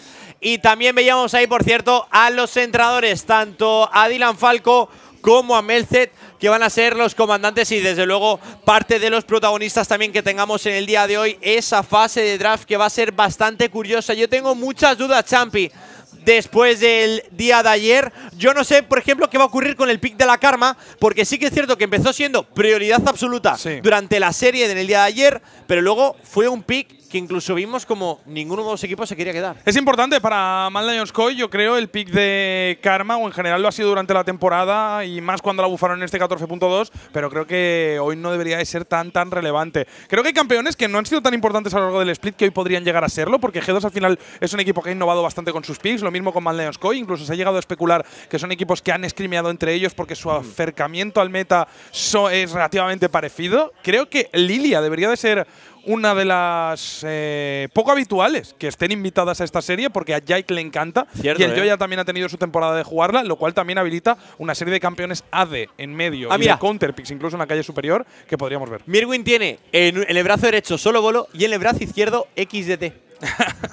Y también veíamos ahí, por cierto, a los entrenadores, tanto a Dylan Falco como a Melceta, que van a ser los comandantes y, desde luego, parte de los protagonistas también que tengamos en el día de hoy. Esa fase de draft que va a ser bastante curiosa. Yo tengo muchas dudas, Champi, después del día de ayer. Yo no sé, por ejemplo, qué va a ocurrir con el pick de la Karma, porque sí que es cierto que empezó siendo prioridad absoluta sí. durante la serie en el día de ayer, pero luego fue un pick que incluso vimos como ninguno de los equipos se quería quedar. Es importante para MAD Lions K O I, yo creo, el pick de Karma, o en general lo ha sido durante la temporada y más cuando la bufaron en este catorce punto dos, pero creo que hoy no debería de ser tan, tan relevante. Creo que hay campeones que no han sido tan importantes a lo largo del split que hoy podrían llegar a serlo, porque G dos al final es un equipo que ha innovado bastante con sus picks, lo mismo con MAD Lions K O I, incluso se ha llegado a especular que son equipos que han escrimeado entre ellos porque su acercamiento al meta so es relativamente parecido. Creo que Lilia debería de ser una de las eh, poco habituales que estén invitadas a esta serie, porque a Jake le encanta. Cierto, y el Elyoya eh. también ha tenido su temporada de jugarla, lo cual también habilita una serie de campeones A D en medio ah, y de counterpicks, incluso en la calle superior, que podríamos ver. Mirwin tiene en el brazo derecho solo bolo y en el brazo izquierdo X D T.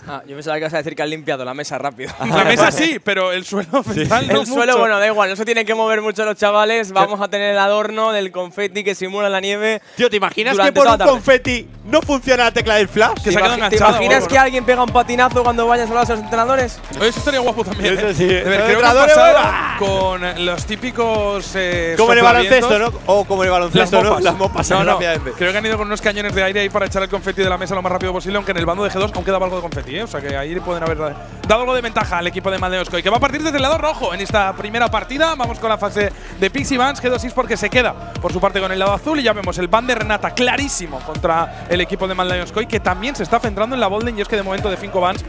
Ah, yo pensaba que ibas a decir que has limpiado la mesa rápido. La mesa sí, pero el suelo sí. no El mucho. suelo, bueno, da igual, no se tienen que mover mucho los chavales. Vamos a tener el adorno del confeti que simula la nieve. Tío, ¿te imaginas que por un confeti no funciona la tecla del flash? Que se ha quedado enganchado. ¿Te imaginas que alguien pega un patinazo cuando vayas a los entrenadores? Eso estaría guapo también. Eso sí. ¿eh? De ver, creo que ha pasado con los típicos… Eh, como en el baloncesto, ¿no? O como en el baloncesto, ¿no? Las mopas. No, no. Creo que han ido con unos cañones de aire ahí para echar el confeti de la mesa lo más rápido posible, aunque en el bando de G dos aún queda algo de confeti, ¿eh? O sea que ahí pueden haber dado algo de ventaja al equipo de MAD Lions K O I, que va a partir desde el lado rojo en esta primera partida. Vamos con la fase de Pixie Vans. G dos porque se queda por su parte con el lado azul y ya vemos el ban de Renata clarísimo contra el equipo de MAD Lions K O I, que también se está centrando en la Bolden, y es que de momento de cinco bans,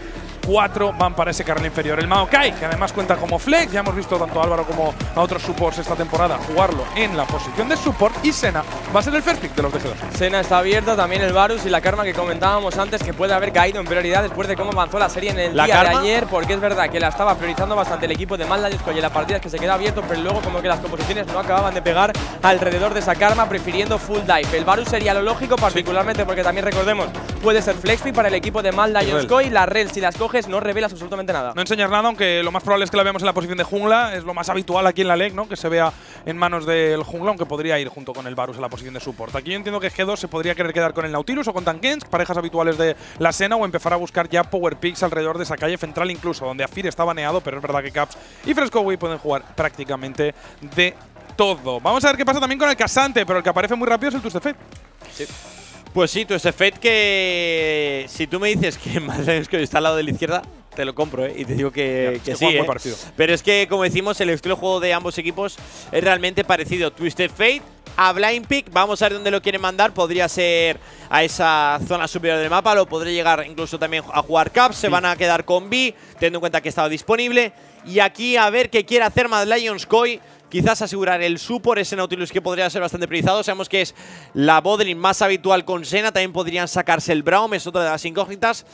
cuatro van para ese carril inferior. El Maokai, que además cuenta como flex, ya hemos visto tanto a Álvaro como a otros supports esta temporada jugarlo en la posición de support, y Senna va a ser el first pick de los G dos. Senna está abierto, también el Varus y la Karma que comentábamos antes, que puede haber caído en prioridad después de cómo avanzó la serie en el día de ayer, porque es verdad que la estaba priorizando bastante el equipo de MAD Lions K O I en las partidas, que se queda abierto, pero luego como que las composiciones no acababan de pegar alrededor de esa Karma, prefiriendo full dive. El Varus sería lo lógico, particularmente sí. porque también recordemos, puede ser flex pick para el equipo de MAD Lions K O I. Las Rels, si las coge, no revelas absolutamente nada. No enseñas nada, aunque lo más probable es que la veamos en la posición de jungla. Es lo más habitual aquí en la L E C, ¿no? Que se vea en manos del jungla, aunque podría ir junto con el Varus a la posición de support. Aquí yo entiendo que G dos se podría querer quedar con el Nautilus o con Tankens, parejas habituales de la Senna, o empezar a buscar ya power picks alrededor de esa calle central, incluso donde Afir está baneado, pero es verdad que Caps y Freskowi pueden jugar prácticamente de todo. Vamos a ver qué pasa también con el Casante, pero el que aparece muy rápido es el Tustefet. Sí. Pues sí, tu ese fate que… Si tú me dices que MAD Lions K O I está al lado de la izquierda, te lo compro, ¿eh? Y te digo que, yeah, que sí, ¿eh? Partido. Pero es que, como decimos, el estilo de juego de ambos equipos es realmente parecido. Twisted Fate a Blind Pick, vamos a ver dónde lo quieren mandar. Podría ser a esa zona superior del mapa, lo podría llegar incluso también a jugar Caps. Se van a quedar con B, teniendo en cuenta que estaba disponible. Y aquí a ver qué quiere hacer MAD Lions K O I. Quizás asegurar el support, ese Nautilus que podría ser bastante priorizado. Sabemos que es la Bodlin más habitual con Senna. También podrían sacarse el Braum, es otra de las incógnitas.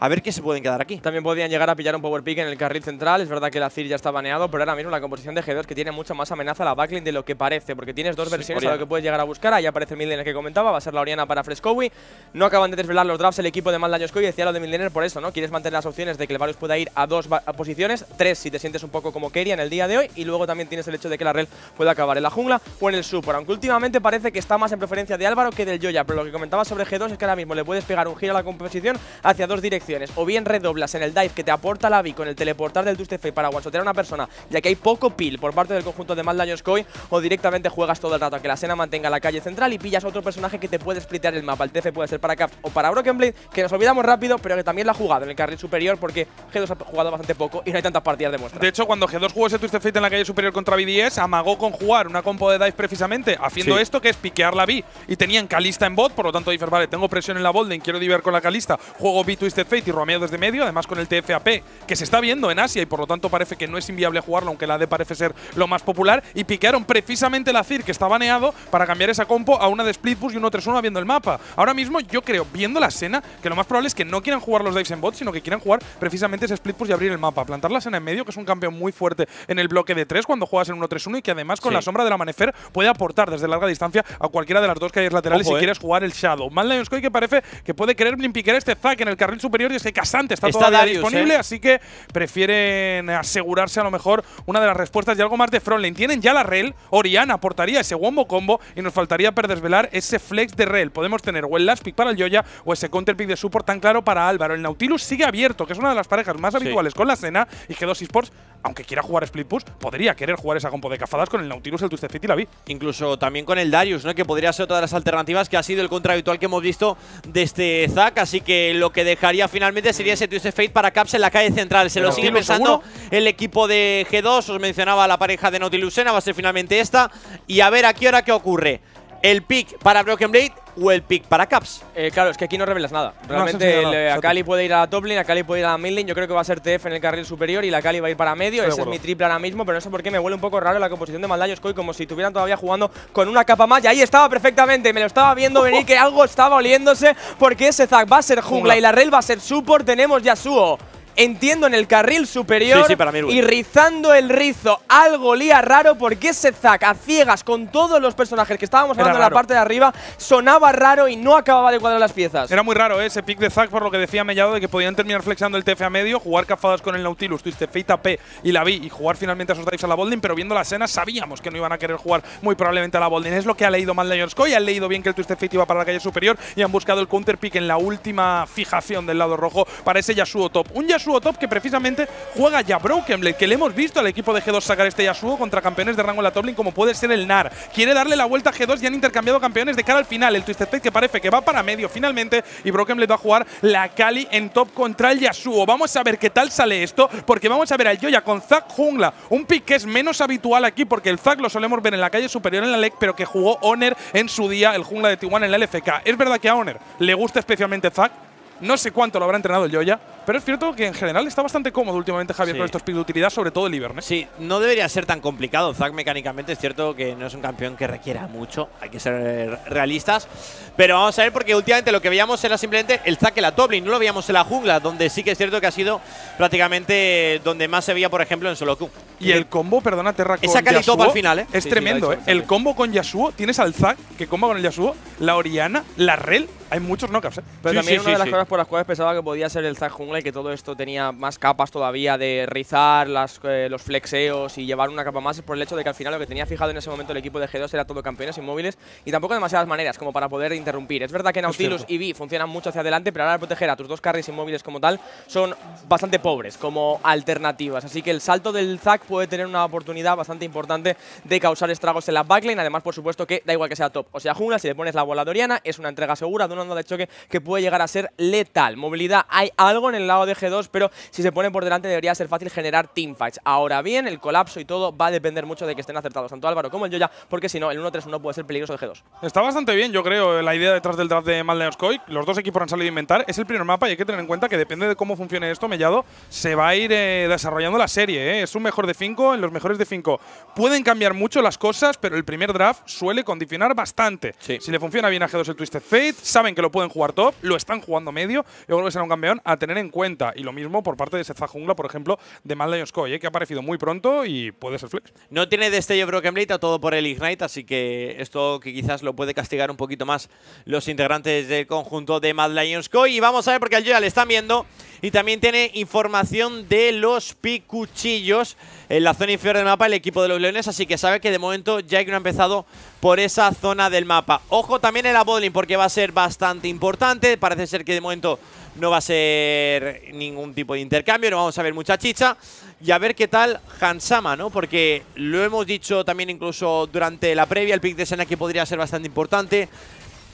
A ver qué se pueden quedar aquí. También podían llegar a pillar un power pick en el carril central. Es verdad que la Azir ya está baneado, pero ahora mismo la composición de G dos es que tiene mucha más amenaza a la backline de lo que parece, porque tienes dos sí, versiones Oriana. a lo que puedes llegar a buscar. Ahí aparece el midlaner que comentaba, va a ser la Oriana para Freskowi. No acaban de desvelar los drafts el equipo de MAD Lions K O I, decía lo de midlaner por eso, ¿no? Quieres mantener las opciones de que el Varus pueda ir a dos a posiciones, tres si te sientes un poco como Keria en el día de hoy, y luego también tienes el hecho de que la Rel pueda acabar en la jungla o en el support, aunque últimamente parece que está más en preferencia de Álvaro que del Elyoya, pero lo que comentaba sobre G dos es que ahora mismo le puedes pegar un giro a la composición hacia dos direcciones. O bien redoblas en el dive que te aporta la B con el teleportar del Tustefei para guasotear a una persona, ya que hay poco peel por parte del conjunto de MAD Lions K O I, o directamente juegas todo el rato a que la Senna mantenga la calle central y pillas a otro personaje que te puede splitear el mapa. El T C puede ser para Caps o para BrokenBlade, que nos olvidamos rápido, pero que también la ha jugado en el carril superior, porque G dos ha jugado bastante poco y no hay tantas partidas de muestra. De hecho, cuando G dos jugó ese Tustefei en la calle superior contra B D S, amagó con jugar una compo de dive precisamente, haciendo sí. esto que es piquear la B, y tenían Kalista en bot, por lo tanto dices, vale, tengo presión en la Bolden, quiero diver con la Kalista, juego B Twisted Fate y romeo desde medio, además con el T F A P que se está viendo en Asia y por lo tanto parece que no es inviable jugarlo, aunque la A D parece ser lo más popular, y piquearon precisamente la Azir que está baneado para cambiar esa compo a una de split push y un tres uno viendo el mapa. Ahora mismo yo creo, viendo la Senna, que lo más probable es que no quieran jugar los dives en bot, sino que quieran jugar precisamente ese split push y abrir el mapa, plantar la Senna en medio, que es un campeón muy fuerte en el bloque de tres cuando juegas en uno tres uno y que además con sí. la sombra del amanecer puede aportar desde larga distancia a cualquiera de las dos calles laterales. Ojo, si eh. quieres jugar el Shadow, MAD Lions K O I que parece que puede querer blimpiquear este Zac en el carril superior y es que Casante está, está todavía Darius, disponible, eh. así que prefieren asegurarse a lo mejor una de las respuestas y algo más de frontlane. Tienen ya la rel, Orianna aportaría ese wombo combo y nos faltaría per desvelar ese flex de rel. Podemos tener o el last pick para el Elyoya o ese counter pick de support tan claro para Álvaro. El Nautilus sigue abierto, que es una de las parejas más habituales sí. con la escena, y G dos Esports, aunque quiera jugar split push, podría querer jugar esa compo de cafadas con el Nautilus, el Twisted Fit y la B. Incluso también con el Darius, ¿no? Que podría ser otra de las alternativas, que ha sido el contra habitual que hemos visto desde Zac, así que lo que dejaría finalmente sería ese Twisted Fate para Caps en la calle central. Se lo sigue pensando el equipo de G dos, os mencionaba la pareja de Nautilusena, va a ser finalmente esta, y a ver a qué hora qué ocurre. ¿El pick para BrokenBlade o el pick para Caps? Eh, claro, es que aquí no revelas nada. Realmente no, el, Akali puede ir a la top lane, Akali puede ir a la mid lane. Yo creo que va a ser T F en el carril superior y la Akali va a ir para medio. Ese es mi triple ahora mismo, pero no sé por qué me huele un poco raro la composición de MAD Lions K O I, como si estuvieran todavía jugando con una capa más. Y ahí estaba perfectamente, me lo estaba viendo venir, que algo estaba oliéndose, porque ese Zac va a ser jungla y la rel va a ser support. Tenemos Yasuo, entiendo, en el carril superior, sí, sí, para mí, y rizando el rizo. Algo olía raro porque ese Zac a ciegas con todos los personajes que estábamos hablando en la parte de arriba sonaba raro y no acababa de cuadrar las piezas. Era muy raro, ¿eh? Ese pick de Zac, por lo que decía Mellado, de que podían terminar flexando el T F a medio, jugar cafadas con el Nautilus, Twisted Fate A P y la B y jugar finalmente a esos dives a la botlane, pero viendo la escena sabíamos que no iban a querer jugar muy probablemente a la botlane. Es lo que ha leído MAD Lions K O I, han leído bien que el Twisted Fate iba para la calle superior y han buscado el counter pick en la última fijación del lado rojo para ese Yasuo top. Un Yasuo Yasuo top que precisamente juega ya BrokenBlade, que le hemos visto al equipo de G dos sacar este Yasuo contra campeones de rango en la top lane como puede ser el Nar. Quiere darle la vuelta a G dos y han intercambiado campeones de cara al final. El Twisted Fate que parece que va para medio finalmente y BrokenBlade va a jugar la Akali en top contra el Yasuo. Vamos a ver qué tal sale esto, porque vamos a ver al Elyoya con Zac jungla, un pick que es menos habitual aquí porque el Zac lo solemos ver en la calle superior en la L E C, pero que jugó Honor en su día, el jungla de T uno en la L F K. Es verdad que a Honor le gusta especialmente Zac. No sé cuánto lo habrá entrenado el Elyoya, pero es cierto que en general está bastante cómodo últimamente Javier sí. con estos picks de utilidad, sobre todo el Ivern. Sí, no debería ser tan complicado. Zac mecánicamente es cierto que no es un campeón que requiera mucho, hay que ser realistas. Pero vamos a ver, porque últimamente lo que veíamos era simplemente el Zac en la top lane, no lo veíamos en la jungla, donde sí que es cierto que ha sido prácticamente donde más se veía, por ejemplo, en solo Q. Y, y el combo, perdona Terra, con esa Yasuo top al final, ¿eh? es sí, tremendo. Sí, he hecho, eh. El combo con Yasuo, tienes al Zac que comba con el Yasuo, la Orianna, la rel. Hay muchos knockups, ¿eh? Pero sí, también sí, una sí, de las sí. cosas por las cuales pensaba que podía ser el Zac jungla y que todo esto tenía más capas todavía de rizar, las, eh, los flexeos y llevar una capa más, es por el hecho de que al final lo que tenía fijado en ese momento el equipo de G dos era todo campeones inmóviles y tampoco demasiadas maneras como para poder interrumpir. Es verdad que Nautilus y B funcionan mucho hacia adelante, pero ahora proteger a tus dos carries inmóviles como tal son bastante pobres como alternativas. Así que el salto del Zac puede tener una oportunidad bastante importante de causar estragos en la backlane. Además, por supuesto, que da igual que sea top o sea jungla, si le pones la bola de Orianna es una entrega segura de una onda de choque que puede llegar a ser letal. Movilidad hay algo en el lado de G dos, pero si se pone por delante debería ser fácil generar teamfights. Ahora bien, el colapso y todo va a depender mucho de que estén acertados tanto Álvaro como el Elyoya, porque si no, el uno tres uno puede ser peligroso de G dos. Está bastante bien, yo creo, la idea detrás del draft de MAD Lions K O I. Los dos equipos han salido a inventar. Es el primer mapa y hay que tener en cuenta que depende de cómo funcione esto, Mellado, se va a ir eh, desarrollando la serie. ¿eh? Es un mejor de cinco, en los mejores de cinco. Pueden cambiar mucho las cosas, pero el primer draft suele condicionar bastante. Sí. Si le funciona bien a G dos el Twisted Fate, saben que lo pueden jugar top, lo están jugando medio, yo creo que será un campeón a tener en cuenta. Y lo mismo por parte de ese Zac jungla, por ejemplo, de MAD Lions K O I, ¿eh? que ha aparecido muy pronto y puede ser flex. No tiene destello BrokenBlade, todo por el Ignite, así que esto que quizás lo puede castigar un poquito más los integrantes del conjunto de MAD Lions K O I. Y vamos a ver, porque al Elyoya le están viendo y también tiene información de los picuchillos en la zona inferior del mapa el equipo de los Leones, así que sabe que de momento Jack no ha empezado por esa zona del mapa. Ojo también en la botlane, porque va a ser bastante importante. Parece ser que de momento no va a ser ningún tipo de intercambio, no vamos a ver mucha chicha. Y a ver qué tal Hans Sama, ¿no? Porque lo hemos dicho también incluso durante la previa, el pick de Senna que podría ser bastante importante.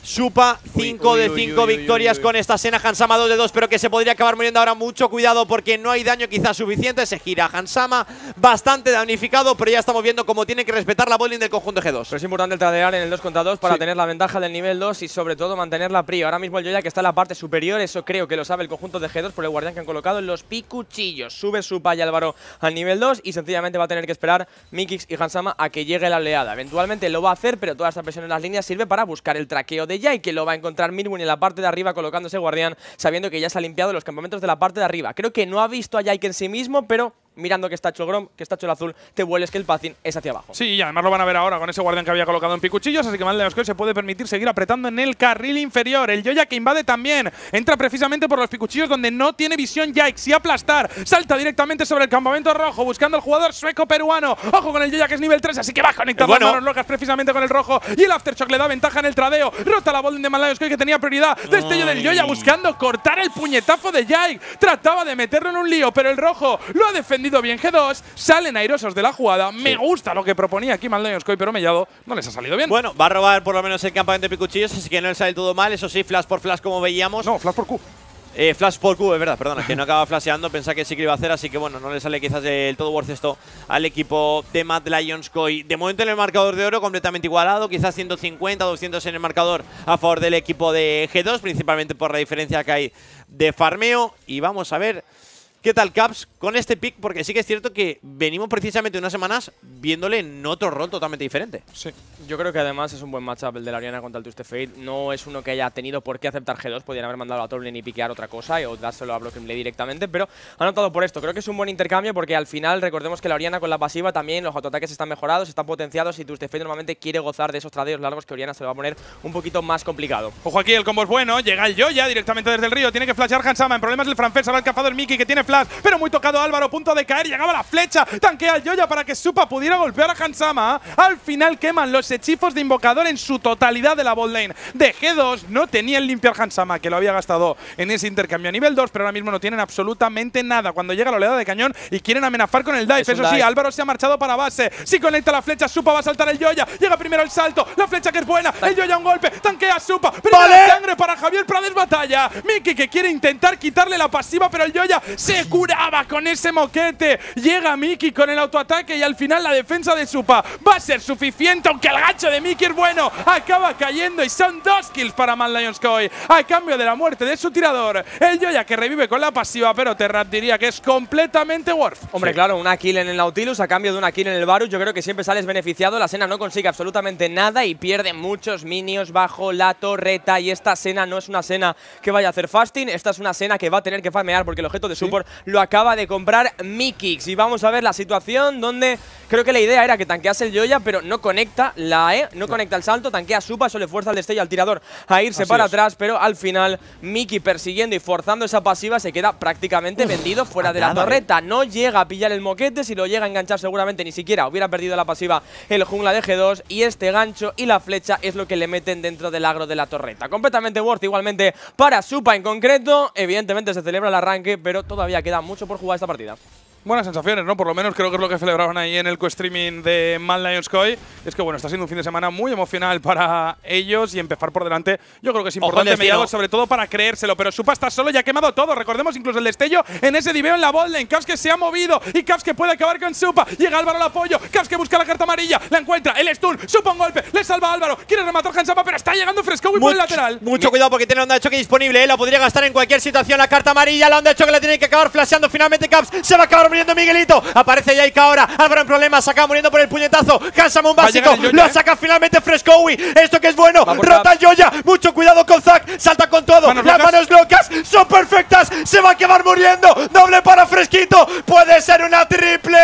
Supa, cinco de cinco victorias uy, uy, uy. con esta escena. Hans Sama dos de dos, pero que se podría acabar muriendo ahora. Mucho cuidado porque no hay daño quizás suficiente. Se gira Hans Sama, bastante damnificado, pero ya estamos viendo cómo tiene que respetar la bowling del conjunto G dos. Pero es importante el tradear en el dos contra dos para sí. tener la ventaja del nivel dos y sobre todo mantener la prio. Ahora mismo el Elyoya que está en la parte superior, eso creo que lo sabe el conjunto de G dos por el guardián que han colocado en los picuchillos. Sube Supa y Álvaro al nivel dos y sencillamente va a tener que esperar Mikyx y Hans Sama a que llegue la oleada. Eventualmente lo va a hacer, pero toda esta presión en las líneas sirve para buscar el traqueo de ya y que lo va a encontrar Mirwin en la parte de arriba colocándose guardián, sabiendo que ya se ha limpiado los campamentos de la parte de arriba. Creo que no ha visto a Jaik en sí mismo, pero mirando que está hecho el Grom, que está hecho el azul, te vuelves que el Pacing es hacia abajo. Sí, y además lo van a ver ahora con ese guardián que había colocado en Picuchillos, así que Mad Lions K O I se puede permitir seguir apretando en el carril inferior. El Elyoya que invade también, entra precisamente por los Picuchillos donde no tiene visión G I A N T X y aplastar, salta directamente sobre el campamento rojo buscando al jugador sueco-peruano. Ojo con el Elyoya que es nivel tres, así que va conectando bueno. manos locas precisamente con el rojo y el Aftershock le da ventaja en el tradeo, rota la bola de Mad Lions K O I que tenía prioridad, destello del Elyoya buscando cortar el puñetazo de G I A N T X, trataba de meterlo en un lío, pero el rojo lo ha defendido bien G dos, salen airosos de la jugada, sí. Me gusta lo que proponía aquí Mad Lions K O I, pero Mellado no les ha salido bien. Bueno, va a robar por lo menos el campamento de Picuchillos, así que no le sale todo mal, eso sí, flash por flash como veíamos. No, flash por Q. Eh, flash por Q, es verdad, perdona, que no acaba flasheando, pensaba que sí que iba a hacer, así que bueno, no le sale quizás del todo worth esto al equipo de Mad Lions K O I. De momento en el marcador de oro completamente igualado, quizás ciento cincuenta, doscientos en el marcador a favor del equipo de G dos, principalmente por la diferencia que hay de farmeo. Y vamos a ver qué tal Caps con este pick, porque sí que es cierto que venimos precisamente unas semanas viéndole en otro rol totalmente diferente. Sí. Yo creo que además es un buen matchup el de la Oriana contra el Twisted Fate. No es uno que haya tenido por qué aceptar G dos. Podrían haber mandado a Toblin y piquear otra cosa o dárselo a BrokenBlade directamente, pero han optado por esto. Creo que es un buen intercambio porque al final recordemos que la Oriana con la pasiva también los autoataques están mejorados, están potenciados y Twisted Fate normalmente quiere gozar de esos tradeos largos que Oriana se lo va a poner un poquito más complicado. Ojo aquí, el combo es bueno. Llega el Elyoya directamente desde el río. Tiene que flashear Hans Sama. En problemas el francés. Ahora el cazador Mikyx que tiene flash, pero muy tocado Álvaro, punto de caer, llegaba la flecha, tanquea al Elyoya para que Supa pudiera golpear a Hans Sama. Al final queman los hechizos de invocador en su totalidad de la bot lane de G dos, no tenía el limpiar Hans Sama, que lo había gastado en ese intercambio a nivel dos, pero ahora mismo no tienen absolutamente nada cuando llega la oleada de cañón y quieren amenazar con el dive, es eso sí, dive. Álvaro se ha marchado para base, si conecta la flecha, Supa va a saltar el Elyoya, llega primero el salto, la flecha que es buena, el Elyoya un golpe, tanquea a Supa, primera vale. sangre para Javier Prades Batalla, Mikyx que quiere intentar quitarle la pasiva, pero el Elyoya se curaba con ese moquete, llega Mikyx con el autoataque y al final la defensa de Supa va a ser suficiente, aunque el gancho de Mikyx es bueno, acaba cayendo y son dos kills para Mad Lions K O I a cambio de la muerte de su tirador. El Elyoya que revive con la pasiva, pero Terrat diría que es completamente worth. Hombre, sí. claro, una kill en el Nautilus a cambio de una kill en el Varus, yo creo que siempre sales beneficiado, la Senna no consigue absolutamente nada y pierde muchos minions bajo la torreta y esta Senna no es una Senna que vaya a hacer fasting, esta es una Senna que va a tener que farmear porque el objeto de support ¿Sí? lo acaba de comprar Mikyx. Y vamos a ver la situación donde creo que la idea era que tanquease el Elyoya, pero no conecta la E, no conecta el salto, tanquea Supa, eso le fuerza al destello al tirador a irse Así para es. atrás, pero al final Mikyx persiguiendo y forzando esa pasiva se queda prácticamente Uf, vendido fuera de la torreta. No llega a pillar el moquete, si lo llega a enganchar seguramente ni siquiera hubiera perdido la pasiva el jungla de G dos y este gancho y la flecha es lo que le meten dentro del agro de la torreta. Completamente worth igualmente para Supa en concreto, evidentemente se celebra el arranque, pero todavía queda mucho por jugar esta partida. Buenas sensaciones, ¿no? Por lo menos creo que es lo que celebraban ahí en el co-streaming de Mad Lions K O I. Es que, bueno, está siendo un fin de semana muy emocional para ellos y empezar por delante yo creo que es importante, mediado, sobre todo para creérselo. Pero Supa está solo y ha quemado todo. Recordemos incluso el destello en ese diveo en la botlane. Caps que se ha movido y Caps que puede acabar con Supa. Llega Álvaro al apoyo. Caps que busca la carta amarilla. La encuentra. El stun. Supa un golpe. Le salva a Álvaro. Quiere rematar Hans Sama, pero está llegando Freskowi por el lateral. Mucho cuidado porque tiene la onda de choque disponible. ¿eh? La podría gastar en cualquier situación. La carta amarilla, la onda de choque la tiene que acabar flasheando. Finalmente Caps se va a acabar muriendo Miguelito, aparece Yaika ahora, Álvaro en problemas, acaba muriendo por el puñetazo, Hans Sama un básico, lo eh. saca finalmente Freskowi, esto que es bueno, rota el Elyoya, mucho cuidado con Zack, salta con todo, manos las locas. manos locas son perfectas, se va a acabar muriendo, doble para Fresquito, puede ser una triple,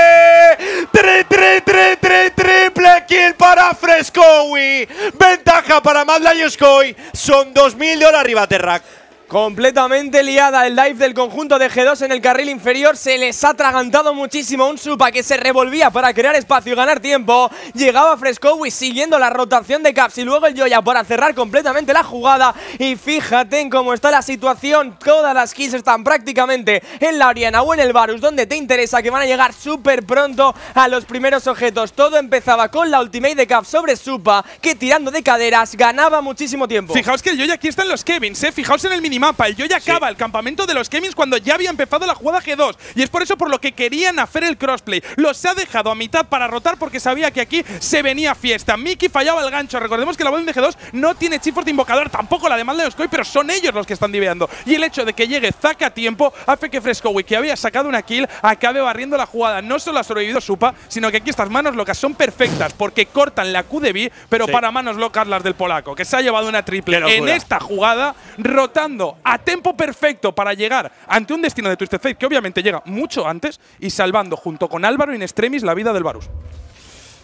tri, tri, tri, tri, triple kill para Freskowi, ventaja para Mad Lions K O I, son dos mil dólares arriba Terrak. Completamente liada el dive del conjunto de G dos en el carril inferior. Se les ha atragantado muchísimo un Supa que se revolvía para crear espacio y ganar tiempo. Llegaba Freskowi siguiendo la rotación de Caps y luego el Elyoya para cerrar completamente la jugada. Y fíjate en cómo está la situación. Todas las kills están prácticamente en la Oriana o en el Varus, donde te interesa, que van a llegar súper pronto a los primeros objetos. Todo empezaba con la ultimate de Caps sobre Supa, que tirando de caderas ganaba muchísimo tiempo. Fijaos que el Elyoya aquí están los Kevins, ¿eh? Fijaos en el mini mapa, el Elyoya acaba sí. el campamento de los Kevins cuando ya había empezado la jugada G dos y es por eso por lo que querían hacer el crossplay. Los ha dejado a mitad para rotar porque sabía que aquí se venía fiesta. Mikyx fallaba el gancho, recordemos que la botlane de G dos no tiene hechizos de invocador, tampoco la de Mad Lions K O I, pero son ellos los que están diveando y el hecho de que llegue Zack a tiempo hace que Freskowi, que había sacado una kill, acabe barriendo la jugada. No solo ha sobrevivido Supa, sino que aquí estas manos locas son perfectas porque cortan la Q de B, pero sí. para manos locas las del polaco, que se ha llevado una triple en esta jugada, rotando llegado a tempo perfecto para llegar ante un destino de Twisted Fate que obviamente llega mucho antes y salvando junto con Álvaro y en extremis la vida del Varus.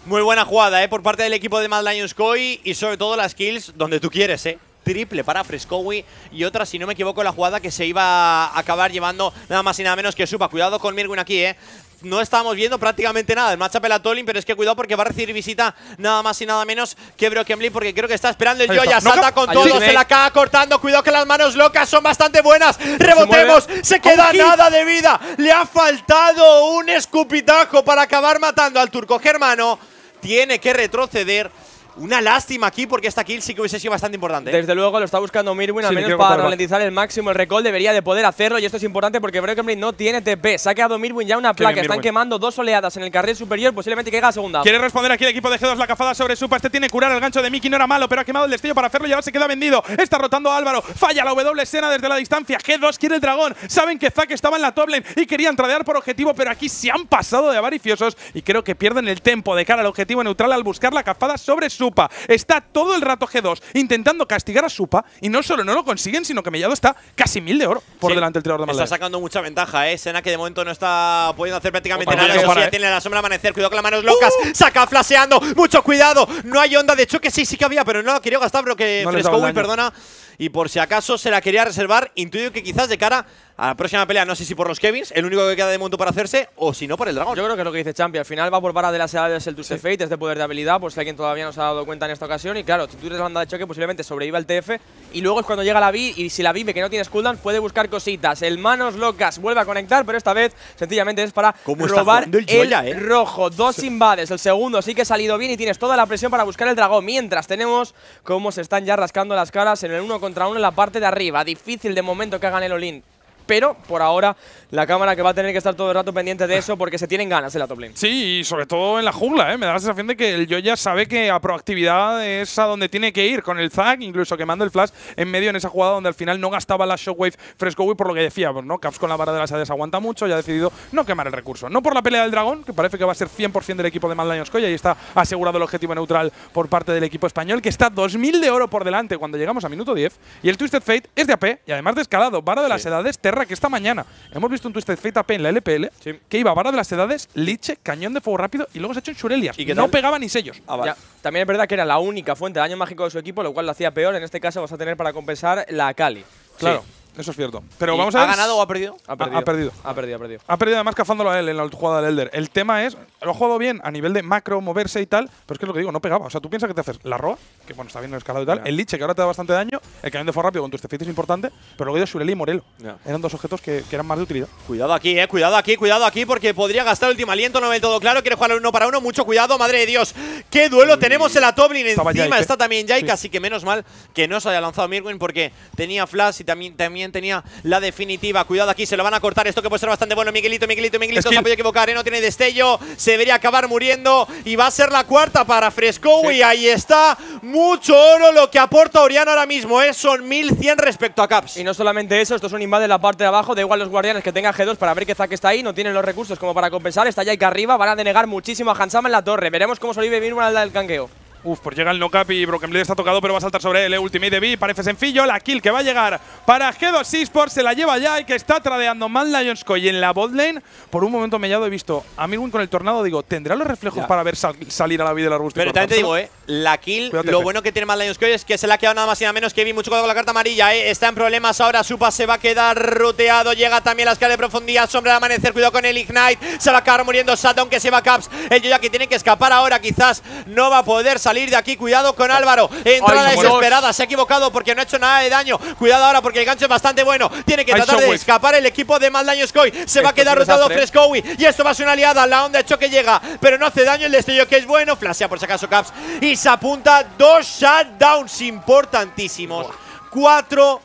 Muy buena jugada, ¿eh?, por parte del equipo de Mad Lions K O I y sobre todo las kills donde tú quieres, ¿eh? Triple para Freskowi y otra, si no me equivoco, la jugada que se iba a acabar llevando nada más y nada menos que Supa. Cuidado con Mirwin aquí, ¿eh? No estábamos viendo prácticamente nada el matchup de la Tolin, pero es que cuidado porque va a recibir visita nada más y nada menos que BrokenBlade, porque creo que está esperando el Elyoya. Salta con todo, se la acaba cortando. Cuidado que las manos locas son bastante buenas. Rebotemos, se queda nada de vida. Le ha faltado un escupitajo para acabar matando al turco germano. Tiene que retroceder. Una lástima aquí porque esta kill sí que hubiese sido bastante importante, ¿eh? Desde luego lo está buscando Mirwin, al sí, menos para ralentizar el máximo el recall. Debería de poder hacerlo y esto es importante porque BrokenBlade no tiene T P. Se ha quedado Mirwin ya una placa. Bien, están quemando dos oleadas en el carril superior. Posiblemente caiga a segunda. Quiere responder aquí el equipo de G dos. La cazada sobre Supa. Este tiene que curar el gancho de Mikyx. No era malo, pero ha quemado el destello para hacerlo y ahora se queda vendido. Está rotando a Álvaro. Falla la W escena desde la distancia. G dos quiere el dragón. Saben que Zack estaba en la top lane y querían tradear por objetivo, pero aquí se han pasado de avariciosos y creo que pierden el tempo de cara al objetivo neutral al buscar la cazada sobre Supa. Supa. Está todo el rato G dos intentando castigar a Supa y no solo no lo consiguen, sino que Mellado está casi mil de oro por sí, delante del tirador de Maldad. Está sacando mucha ventaja, ¿eh? Sena que de momento no está pudiendo hacer prácticamente nada. Eso sí, ¿eh? Tiene la sombra amanecer. Cuidado con las manos locas. Uh. Saca flaseando. Mucho cuidado. No hay onda de choque. Sí, sí que había, pero no la quería gastar, pero que no Freskowi, perdona. Y por si acaso se la quería reservar, intuyo que quizás de cara a la próxima pelea, no sé si por los Kevins, el único que queda de momento para hacerse, o si no por el dragón. Yo creo que es lo que dice Champi, al final va por vara de las edades el Twisted Fate, este poder de habilidad, por si alguien todavía no se ha dado cuenta en esta ocasión. Y claro, si tú eres la banda de choque, posiblemente sobreviva el T F, y luego es cuando llega la B, y si la B ve que no tiene cooldown, puede buscar cositas. El manos locas vuelve a conectar, pero esta vez sencillamente es para robar el, Yoya, el eh? rojo. Dos invades, el segundo sí que ha salido bien y tienes toda la presión para buscar el dragón, mientras tenemos cómo se están ya rascando las caras en el uno contra uno contra uno en la parte de arriba. Difícil de momento que hagan el all-in, pero por ahora la cámara que va a tener que estar todo el rato pendiente de eso porque se tienen ganas en la top lane. Sí, y sobre todo en la jungla, ¿eh? Me da la sensación de que el Elyoya sabe que a proactividad es a donde tiene que ir, con el Zac, incluso quemando el flash en medio en esa jugada donde al final no gastaba la Shockwave Freskowi, por lo que decíamos, ¿no? Caps con la vara de las hades aguanta mucho y ha decidido no quemar el recurso. No por la pelea del dragón, que parece que va a ser cien por cien del equipo de Mad Lions K O I, y está asegurado el objetivo neutral por parte del equipo español, que está dos mil de oro por delante cuando llegamos a minuto diez. Y el Twisted Fate es de A P y además de escalado, vara de las sí. edades, terra, que esta mañana hemos visto un Twisted Fate A P en la L P L, sí, que iba a vara de las edades, liche, cañón de fuego rápido y luego se ha hecho en Shurelias. Y que no pegaba ni sellos. Ah, vale. Ya, también es verdad que era la única fuente de daño mágico de su equipo, lo cual lo hacía peor. En este caso vas a tener para compensar la Akali. Claro. Sí. Eso es cierto. Pero vamos a ver. ¿Ha ganado o ha perdido? Ha perdido. Ha perdido. Ha perdido, ha perdido. Ha perdido además cazándolo a él en la jugada del Elder. El tema es, lo ha jugado bien a nivel de macro, moverse y tal, pero es que es lo que digo, no pegaba. O sea, tú piensas que te haces la roa, que bueno, está bien escalado y tal, yeah, el liche, que ahora te da bastante daño, el cañón de fuego rápido con tu estefite es importante, pero luego de Shureli y Morelo. Yeah. Eran dos objetos que, que eran más de utilidad. Cuidado aquí, eh, cuidado aquí, cuidado aquí, porque podría gastar el último aliento, no ve todo claro, quiere jugar al uno para uno, mucho cuidado, madre de Dios. ¡Qué duelo! Uy, tenemos en la top lane, encima Jaike. Está también Jaike, sí, así que menos mal que no se haya lanzado Mirwin porque tenía flash y también, también tenía la definitiva. Cuidado aquí, se lo van a cortar. Esto que puede ser bastante bueno. Miguelito, Miguelito, Miguelito. Se ha podido equivocar, ¿eh? No tiene destello. Se debería acabar muriendo. Y va a ser la cuarta para Freskowi. Sí. Ahí está. Mucho oro lo que aporta Oriana ahora mismo, ¿eh? Son mil cien respecto a Caps. Y no solamente eso, estos son invades en la parte de abajo. Da igual los guardianes que tenga G dos para ver que Zack está ahí. No tienen los recursos como para compensar. Está Jaike arriba. Van a denegar muchísimo a Hans Sama en la torre. Veremos cómo sobrevive Mirwin al canqueo. Uf, pues llega el knock-up y BrokenBlade está tocado, pero va a saltar sobre él. Ultimate de B, parece sencillo. La kill que va a llegar para G dos Esports se la lleva ya y que está tradeando Mad Lions K O I en la bot lane. Por un momento Mellado he visto a Mirwin con el tornado. Digo, ¿tendrá los reflejos ya para ver sal salir a la vida del arbusto? Pero también te digo, eh, la kill, Cuídate, lo bueno que tiene Mad Lions K O I es que se la ha quedado nada más y nada menos que vi. Mucho cuidado con la carta amarilla, eh. Está en problemas ahora. Supa se va a quedar roteado. Llega también la escala de profundidad. Sombra de amanecer. Cuidado con el Ignite. Se va a acabar muriendo Shutdown, que se va a Caps. El Yoya que tiene que escapar ahora. Quizás no va a poder salir. salir de aquí, cuidado con Álvaro, entrada Ay, desesperada, se ha equivocado porque no ha hecho nada de daño, cuidado ahora porque el gancho es bastante bueno, tiene que tratar de escapar el equipo de Mad Lions K O I, se esto va a quedar rotado Freskowi y esto va a ser una aliada, la onda de choque llega, pero no hace daño el destello que es bueno, flashea por si acaso Caps y se apunta dos shutdowns importantísimos, oh. cuatro,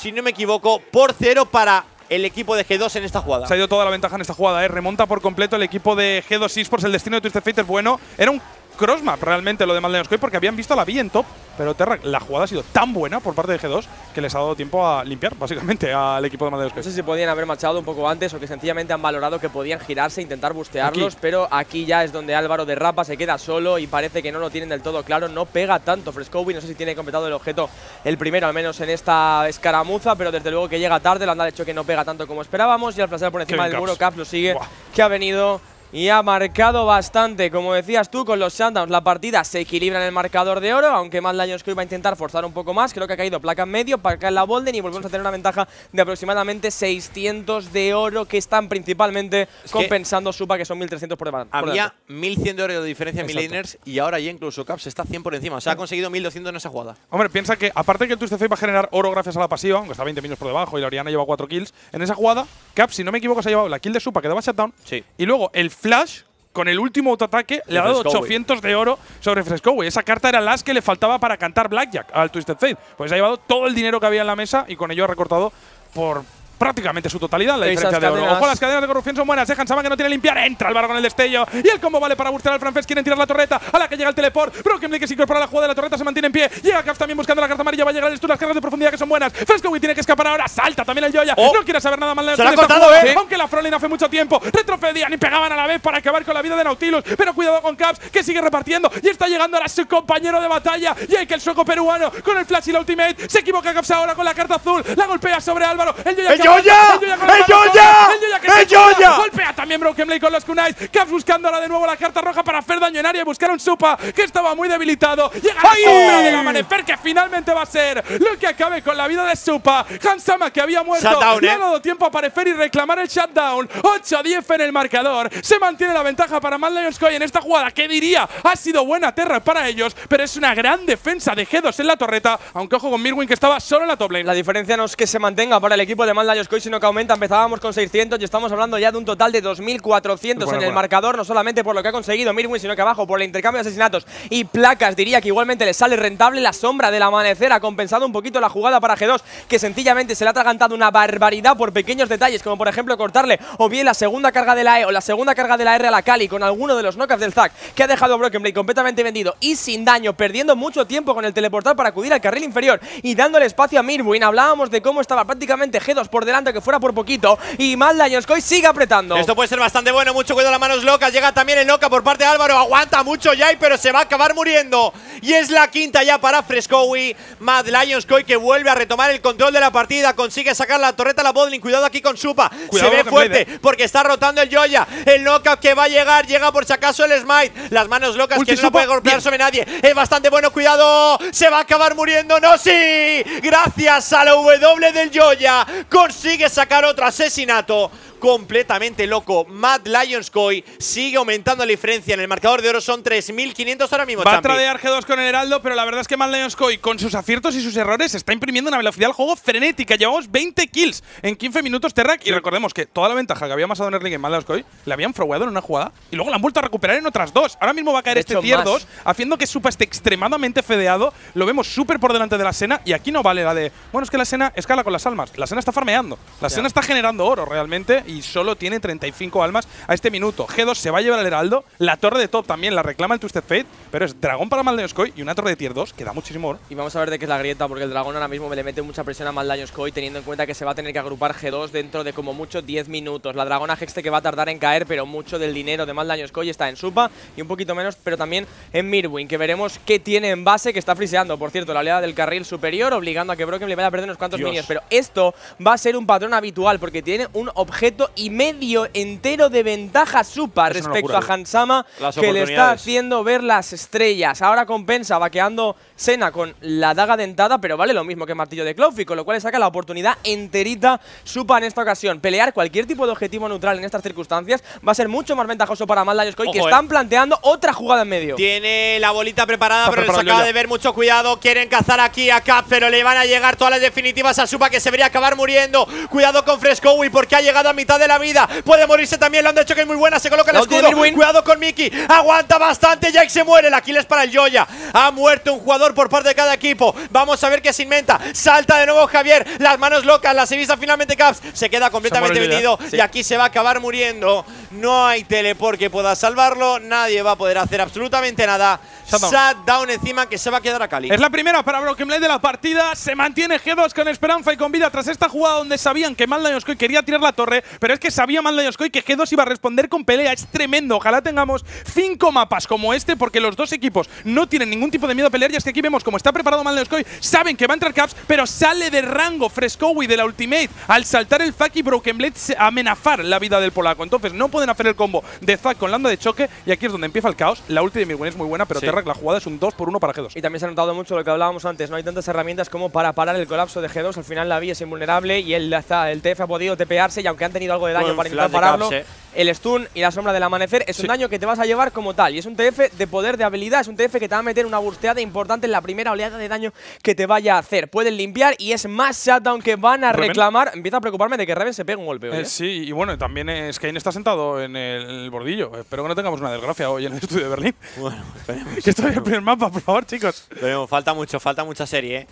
si no me equivoco, por cero para el equipo de G dos en esta jugada. Se ha ido toda la ventaja en esta jugada, ¿eh? Remonta por completo el equipo de G dos Esports, el destino de Twisted Fate es bueno, era un crossmap realmente lo de Mad Lions K O I porque habían visto a la B en top pero Terra, la jugada ha sido tan buena por parte de G dos que les ha dado tiempo a limpiar, básicamente, al equipo de Madrid. No sé si podían haber marchado un poco antes o que sencillamente han valorado que podían girarse, intentar bustearlos, aquí. Pero aquí ya es donde Álvaro derrapa, se queda solo y parece que no lo tienen del todo claro. No pega tanto Freskowi, no sé si tiene completado el objeto el primero, al menos en esta escaramuza, pero desde luego que llega tarde, la anda de choque no pega tanto como esperábamos y al flashear por encima del Caps. muro, Caps lo sigue, Buah. que ha venido... Y ha marcado bastante, como decías tú, con los shutdowns. La partida se equilibra en el marcador de oro, aunque MAD Lions K O I va a intentar forzar un poco más. Creo que ha caído placa en medio, placa en la Bolden y volvemos a tener una ventaja de aproximadamente seiscientos de oro que están principalmente es compensando Supa, que son mil trescientos por debajo. Había mil cien de oro de diferencia en midlaners y ahora ya incluso Caps está cien por encima. O sea, ha conseguido mil doscientos en esa jugada. Hombre, piensa que aparte que el Twist Fate va a generar oro gracias a la pasiva, aunque está veinte minutos por debajo y la Oriana lleva cuatro kills, en esa jugada Caps, si no me equivoco, se ha llevado la kill de Supa que daba shutdown sí. y luego el Flash, con el último autoataque, le ha dado ochocientos de oro sobre Freskowi. Esa carta era las que le faltaba para cantar Blackjack al Twisted Fate. Pues ha llevado todo el dinero que había en la mesa y con ello ha recortado por prácticamente su totalidad la diferencia de oro. Ojo, las cadenas de corrupción son buenas. Dejan Hans Sama que no tiene limpiar. Entra Álvaro con el destello. Y el combo vale para bustear al francés. Quieren tirar la torreta. A la que llega el teleport. BrokenBlade que se incorpora a la jugada de la torreta. Se mantiene en pie. Llega Caps también buscando la carta amarilla. Va a llegar el Stur. Las cargas de profundidad que son buenas. Freskowi tiene que escapar ahora. Salta también el Elyoya. Oh. No quiere saber nada más. Se la ha cortado, eh. Aunque la Froline hace mucho tiempo. Retrocedían y pegaban a la vez para acabar con la vida de Nautilus. Pero cuidado con Caps que sigue repartiendo. Y está llegando ahora su compañero de batalla. Y hay que el sueco peruano con el flash y la ultimate. Se equivoca Caps ahora con la carta azul. La golpea sobre Álvaro. El ¡Elyoya! ¡Elyoya! ¡Elyoya! Golpea también BrokenBlade con los kunais. Caps buscando ahora de nuevo la carta roja para hacer daño en área y buscar un Supa que estaba muy debilitado. Llega la sombra de Gamanefer que finalmente va a ser lo que acabe con la vida de Supa. Hans Sama que había muerto. Shutdown, no ha dado eh. tiempo a aparecer y reclamar el shutdown. ocho a diez en el marcador. Se mantiene la ventaja para MAD Lions K O I en esta jugada que diría ha sido buena Terra para ellos, pero es una gran defensa de G dos en la torreta, aunque ojo con Mirwin que estaba solo en la top lane. La diferencia no es que se mantenga para el equipo de MAD Lions K O I, sino que aumenta. Empezábamos con seiscientos y estamos hablando ya de un total de dos mil cuatrocientos bueno, en el bueno. marcador, no solamente por lo que ha conseguido Mirwin, sino que abajo por el intercambio de asesinatos y placas. Diría que igualmente le sale rentable. La sombra del amanecer ha compensado un poquito la jugada para G dos, que sencillamente se le ha atragantado una barbaridad por pequeños detalles, como por ejemplo cortarle o bien la segunda carga de la E o la segunda carga de la R a la Kali con alguno de los knockouts del Zac, que ha dejado a BrokenBlade completamente vendido y sin daño, perdiendo mucho tiempo con el teleportar para acudir al carril inferior y dándole espacio a Mirwin. Hablábamos de cómo estaba prácticamente G dos por delante, que fuera por poquito, y MAD Lions K O I sigue apretando. Esto puede ser bastante bueno, mucho cuidado las manos locas, llega también el Noca por parte de Álvaro, aguanta mucho Jai, pero se va a acabar muriendo. Y es la quinta ya para Freskowi. MAD Lions K O I que vuelve a retomar el control de la partida, consigue sacar la torreta a la Bodling, cuidado aquí con Supa, cuidado, se ve fuerte play, ¿eh? porque está rotando el Elyoya, el Noca que va a llegar, llega por si acaso el Smite, las manos locas Ulti que Supa. no puede golpear Bien. sobre nadie, es bastante bueno, cuidado, se va a acabar muriendo, no sí, gracias a la W del Elyoya, consigue sacar otro asesinato completamente loco. MAD Lions K O I sigue aumentando la diferencia en el marcador de oro, son tres mil quinientos ahora mismo. Va a tradear G dos con el heraldo, pero la verdad es que MAD Lions K O I con sus aciertos y sus errores está imprimiendo una velocidad al juego frenética. Llevamos veinte kills en quince minutos Terrak y recordemos que toda la ventaja que había amasado en Erling en MAD Lions K O I la habían frogueado en una jugada y luego la han vuelto a recuperar en otras dos. Ahora mismo va a caer de este hecho, tier más. dos, haciendo que Supa esté extremadamente fedeado. Lo vemos súper por delante de la Senna y aquí no vale la de bueno, es que la Senna escala con las almas. La Senna está farmeando, la Senna está generando oro realmente y solo tiene treinta y cinco almas a este minuto. G dos se va a llevar el heraldo, la torre de top también la reclama el Twisted Fate, pero es dragón para MAD Lions K O I y una torre de tier dos que da muchísimo oro. Y vamos a ver de qué es la grieta, porque el dragón ahora mismo me le mete mucha presión a MAD Lions K O I, teniendo en cuenta que se va a tener que agrupar G dos dentro de como mucho diez minutos. La dragona Hexte que va a tardar en caer, pero mucho del dinero de MAD Lions K O I está en Supa y un poquito menos, pero también en Mirwin, que veremos qué tiene en base, que está friseando, por cierto, la oleada del carril superior, obligando a que Broken le vaya a perder unos cuantos minions. Pero esto va a ser un patrón habitual, porque tiene un objeto y medio entero de ventaja Supa respecto locura, a Hans Sama, que le está haciendo ver las estrellas. Ahora compensa vaqueando Senna con la daga dentada, pero vale lo mismo que martillo de Clofi, con lo cual le saca la oportunidad enterita Supa en esta ocasión. Pelear cualquier tipo de objetivo neutral en estas circunstancias va a ser mucho más ventajoso para MAD Lions K O I, que están eh. planteando otra jugada en medio. Tiene la bolita preparada, está pero les acaba de ver mucho cuidado. Quieren cazar aquí a Cap, pero le van a llegar todas las definitivas a Supa, que se debería acabar muriendo. Cuidado con Freskowi porque ha llegado a mitad mitad de la vida. Puede morirse también, le han hecho que es muy buena. Se coloca el escudo, cuidado con Mikyx. Aguanta bastante, Jack se muere, la kill es para Elyoya. Ha muerto un jugador por parte de cada equipo. Vamos a ver qué se inventa. Salta de nuevo Javier, las manos locas, la sevista finalmente Caps. Se queda completamente metido sí. y aquí se va a acabar muriendo. No hay teleport que pueda salvarlo, nadie va a poder hacer absolutamente nada. Shutdown. Shutdown encima que se va a quedar a Cali. Es la primera para BrokenBlade de la partida. Se mantiene G dos con esperanza y con vida tras esta jugada donde sabían que MAD Lions K O I quería tirar la torre, pero es que sabía MAD Lions K O I que G dos iba a responder con pelea. Es tremendo. Ojalá tengamos cinco mapas como este porque los dos equipos no tienen ningún tipo de miedo a pelear. Y es que aquí vemos cómo está preparado MAD Lions K O I. Saben que va a entrar Caps, pero sale de rango Freskowi de la ultimate. Al saltar el Zac y BrokenBlade amenazar la vida del polaco. Entonces no pueden hacer el combo de Zac con la onda de choque y aquí es donde empieza el caos. La ulti de Mirwin es muy buena, pero sí. la jugada es un dos por uno para G dos. Y también se ha notado mucho lo que hablábamos antes, no hay tantas herramientas como para parar el colapso de G dos. Al final la vía es invulnerable y el, hasta el T F ha podido tepearse y aunque han tenido algo de daño Buen para intentar pararlo, Caps, eh. el stun y la sombra del amanecer es sí. un daño que te vas a llevar como tal. Y es un T F de poder, de habilidad, es un T F que te va a meter una bursteada importante en la primera oleada de daño que te vaya a hacer. Pueden limpiar y es más shutdown que van a Reven. reclamar. Empieza a preocuparme de que Reven se pegue un golpe. Eh, ¿eh? Sí, y bueno, también eh, Skane está sentado en el bordillo. Espero que no tengamos una desgracia hoy en el estudio de Berlín. Bueno, esperemos. Que estoy en el primer mapa, por favor, chicos. Pero falta mucho, falta mucha serie, ¿eh?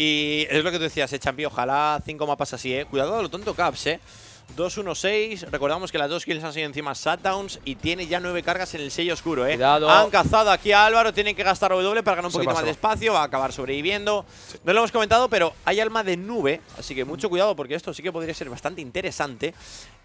Y es lo que tú decías, eh, Champi. Ojalá cinco mapas así, ¿eh? Cuidado de lo tonto Caps, ¿eh? dos uno seis. Recordamos que las dos kills han sido encima shutdowns y tiene ya nueve cargas en el sello oscuro, ¿eh? Cuidado. Han cazado aquí a Álvaro, tienen que gastar W para ganar un poquito más de espacio, va a acabar sobreviviendo. Sí. No lo hemos comentado, pero hay alma de nube, así que mucho cuidado porque esto sí que podría ser bastante interesante.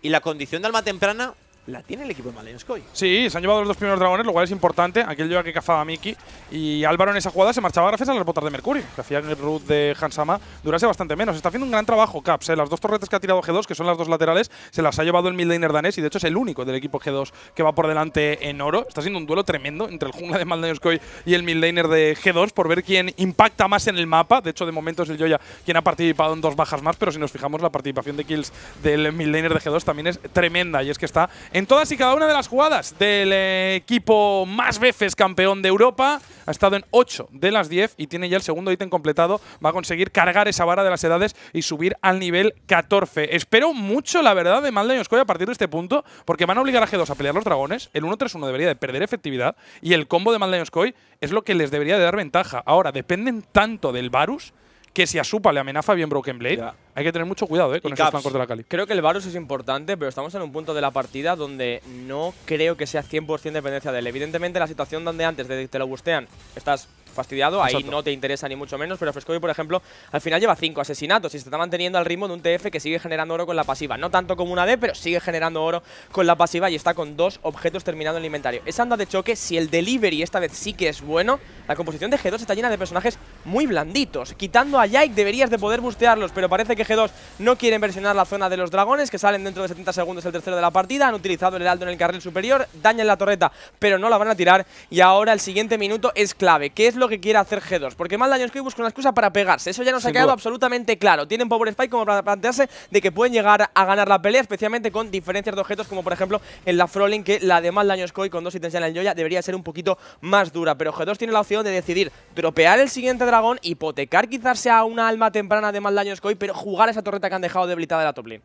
Y la condición de alma temprana la tiene el equipo de MAD Lions K O I. Sí, se han llevado los dos primeros dragones, lo cual es importante. Aquel lleva que cazaba a Mikyx y Álvaro en esa jugada se marchaba gracias a las botas de Mercury, que hacía que el root de Hans Sama durase bastante menos. Está haciendo un gran trabajo Caps, ¿eh? Las dos torretas que ha tirado G dos, que son las dos laterales, se las ha llevado el midlaner danés y de hecho es el único del equipo G dos que va por delante en oro. Está siendo un duelo tremendo entre el jungla de MAD Lions K O I y el midlaner de G dos por ver quién impacta más en el mapa. De hecho, de momento es el Elyoya quien ha participado en dos bajas más, pero si nos fijamos, la participación de kills del midlaner de G dos también es tremenda y es que está en todas y cada una de las jugadas del equipo más veces campeón de Europa. Ha estado en ocho de las diez y tiene ya el segundo ítem completado. Va a conseguir cargar esa vara de las edades y subir al nivel catorce. Espero mucho, la verdad, de MAD Lions K O I a partir de este punto, porque van a obligar a G dos a pelear los dragones. El uno tres uno debería de perder efectividad y el combo de MAD Lions K O I es lo que les debería de dar ventaja. Ahora, dependen tanto del Varus que si a Supa le amenaza bien BrokenBlade, yeah. hay que tener mucho cuidado, ¿eh? Con esos flancos de la Cali. Creo que el Varus es importante, pero estamos en un punto de la partida donde no creo que sea cien por cien dependencia de él. Evidentemente, la situación donde antes de que te lo bustean, estás fastidiado, ahí Exacto. no te interesa ni mucho menos, pero Freskowi, por ejemplo, al final lleva cinco asesinatos y se está manteniendo al ritmo de un T F que sigue generando oro con la pasiva, no tanto como una D, pero sigue generando oro con la pasiva y está con dos objetos terminando en el inventario. Esa anda de choque, si el delivery esta vez sí que es bueno, la composición de G dos está llena de personajes muy blanditos. Quitando a Yike deberías de poder bustearlos, pero parece que G dos no quiere inversionar la zona de los dragones, que salen dentro de setenta segundos el tercero de la partida. Han utilizado el heraldo en el carril superior, dañan la torreta, pero no la van a tirar y ahora el siguiente minuto es clave, que es lo que quiere hacer G dos, porque MAD Lions K O I busca una excusa para pegarse, eso ya nos Sin ha quedado duda. absolutamente claro. Tienen Power Spike como para plantearse de que pueden llegar a ganar la pelea, especialmente con diferencias de objetos, como por ejemplo en la Froling, que la de MAD Lions K O I con dos ítems en la Elyoya debería ser un poquito más dura, pero G dos tiene la opción de decidir dropear el siguiente dragón, hipotecar quizás sea una alma temprana de MAD Lions K O I, pero jugar esa torreta que han dejado debilitada de la top lane.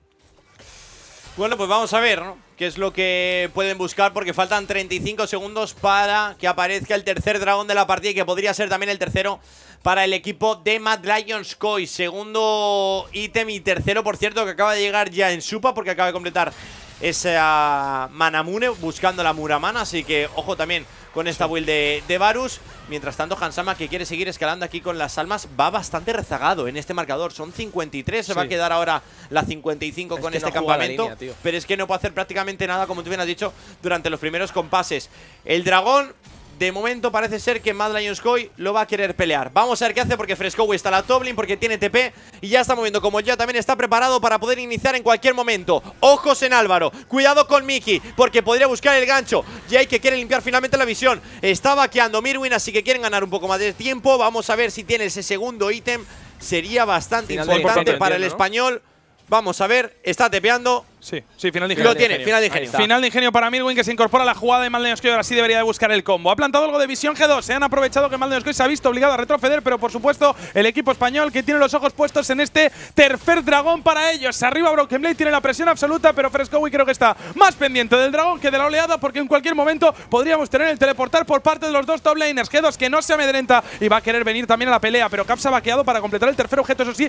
Bueno, pues vamos a ver, ¿no?, qué es lo que pueden buscar, porque faltan treinta y cinco segundos para que aparezca el tercer dragón de la partida y que podría ser también el tercero para el equipo de MAD Lions K O I. Segundo ítem y tercero, por cierto, que acaba de llegar ya en Supa, porque acaba de completar esa Manamune buscando la Muramana, así que ojo también con esta build de, de Varus. Mientras tanto, Hans Sama, que quiere seguir escalando aquí con las almas, va bastante rezagado en este marcador. Son cincuenta y tres, se sí. va a quedar ahora la cincuenta y cinco es con este no campamento. Línea, pero es que no puede hacer prácticamente nada, como tú bien has dicho, durante los primeros compases. El dragón, de momento, parece ser que MAD Lions K O I lo va a querer pelear. Vamos a ver qué hace, porque Freskowi está a la top lane, porque tiene T P y ya está moviendo. Como ya también está preparado para poder iniciar en cualquier momento. Ojos en Álvaro, cuidado con Mikyx, porque podría buscar el gancho. Jake, que quiere limpiar finalmente la visión, está vaqueando Mirwin, así que quieren ganar un poco más de tiempo. Vamos a ver si tiene ese segundo ítem. Sería bastante importante para el español. Vamos a ver, está tepeando. Sí, sí, final de ingenio. Lo tiene, final de ingenio. Final de ingenio para Mirwin, que se incorpora a la jugada de M A D Lions K O I. Ahora sí debería de buscar el combo. Ha plantado algo de visión G dos. Se han aprovechado que M A D Lions K O I se ha visto obligado a retroceder, pero por supuesto el equipo español que tiene los ojos puestos en este tercer dragón para ellos. Arriba BrokenBlade tiene la presión absoluta, pero Freskowi creo que está más pendiente del dragón que de la oleada, porque en cualquier momento podríamos tener el teleportar por parte de los dos top laners. G dos que no se amedrenta y va a querer venir también a la pelea, pero Caps ha vaqueado para completar el tercer objeto, eso sí.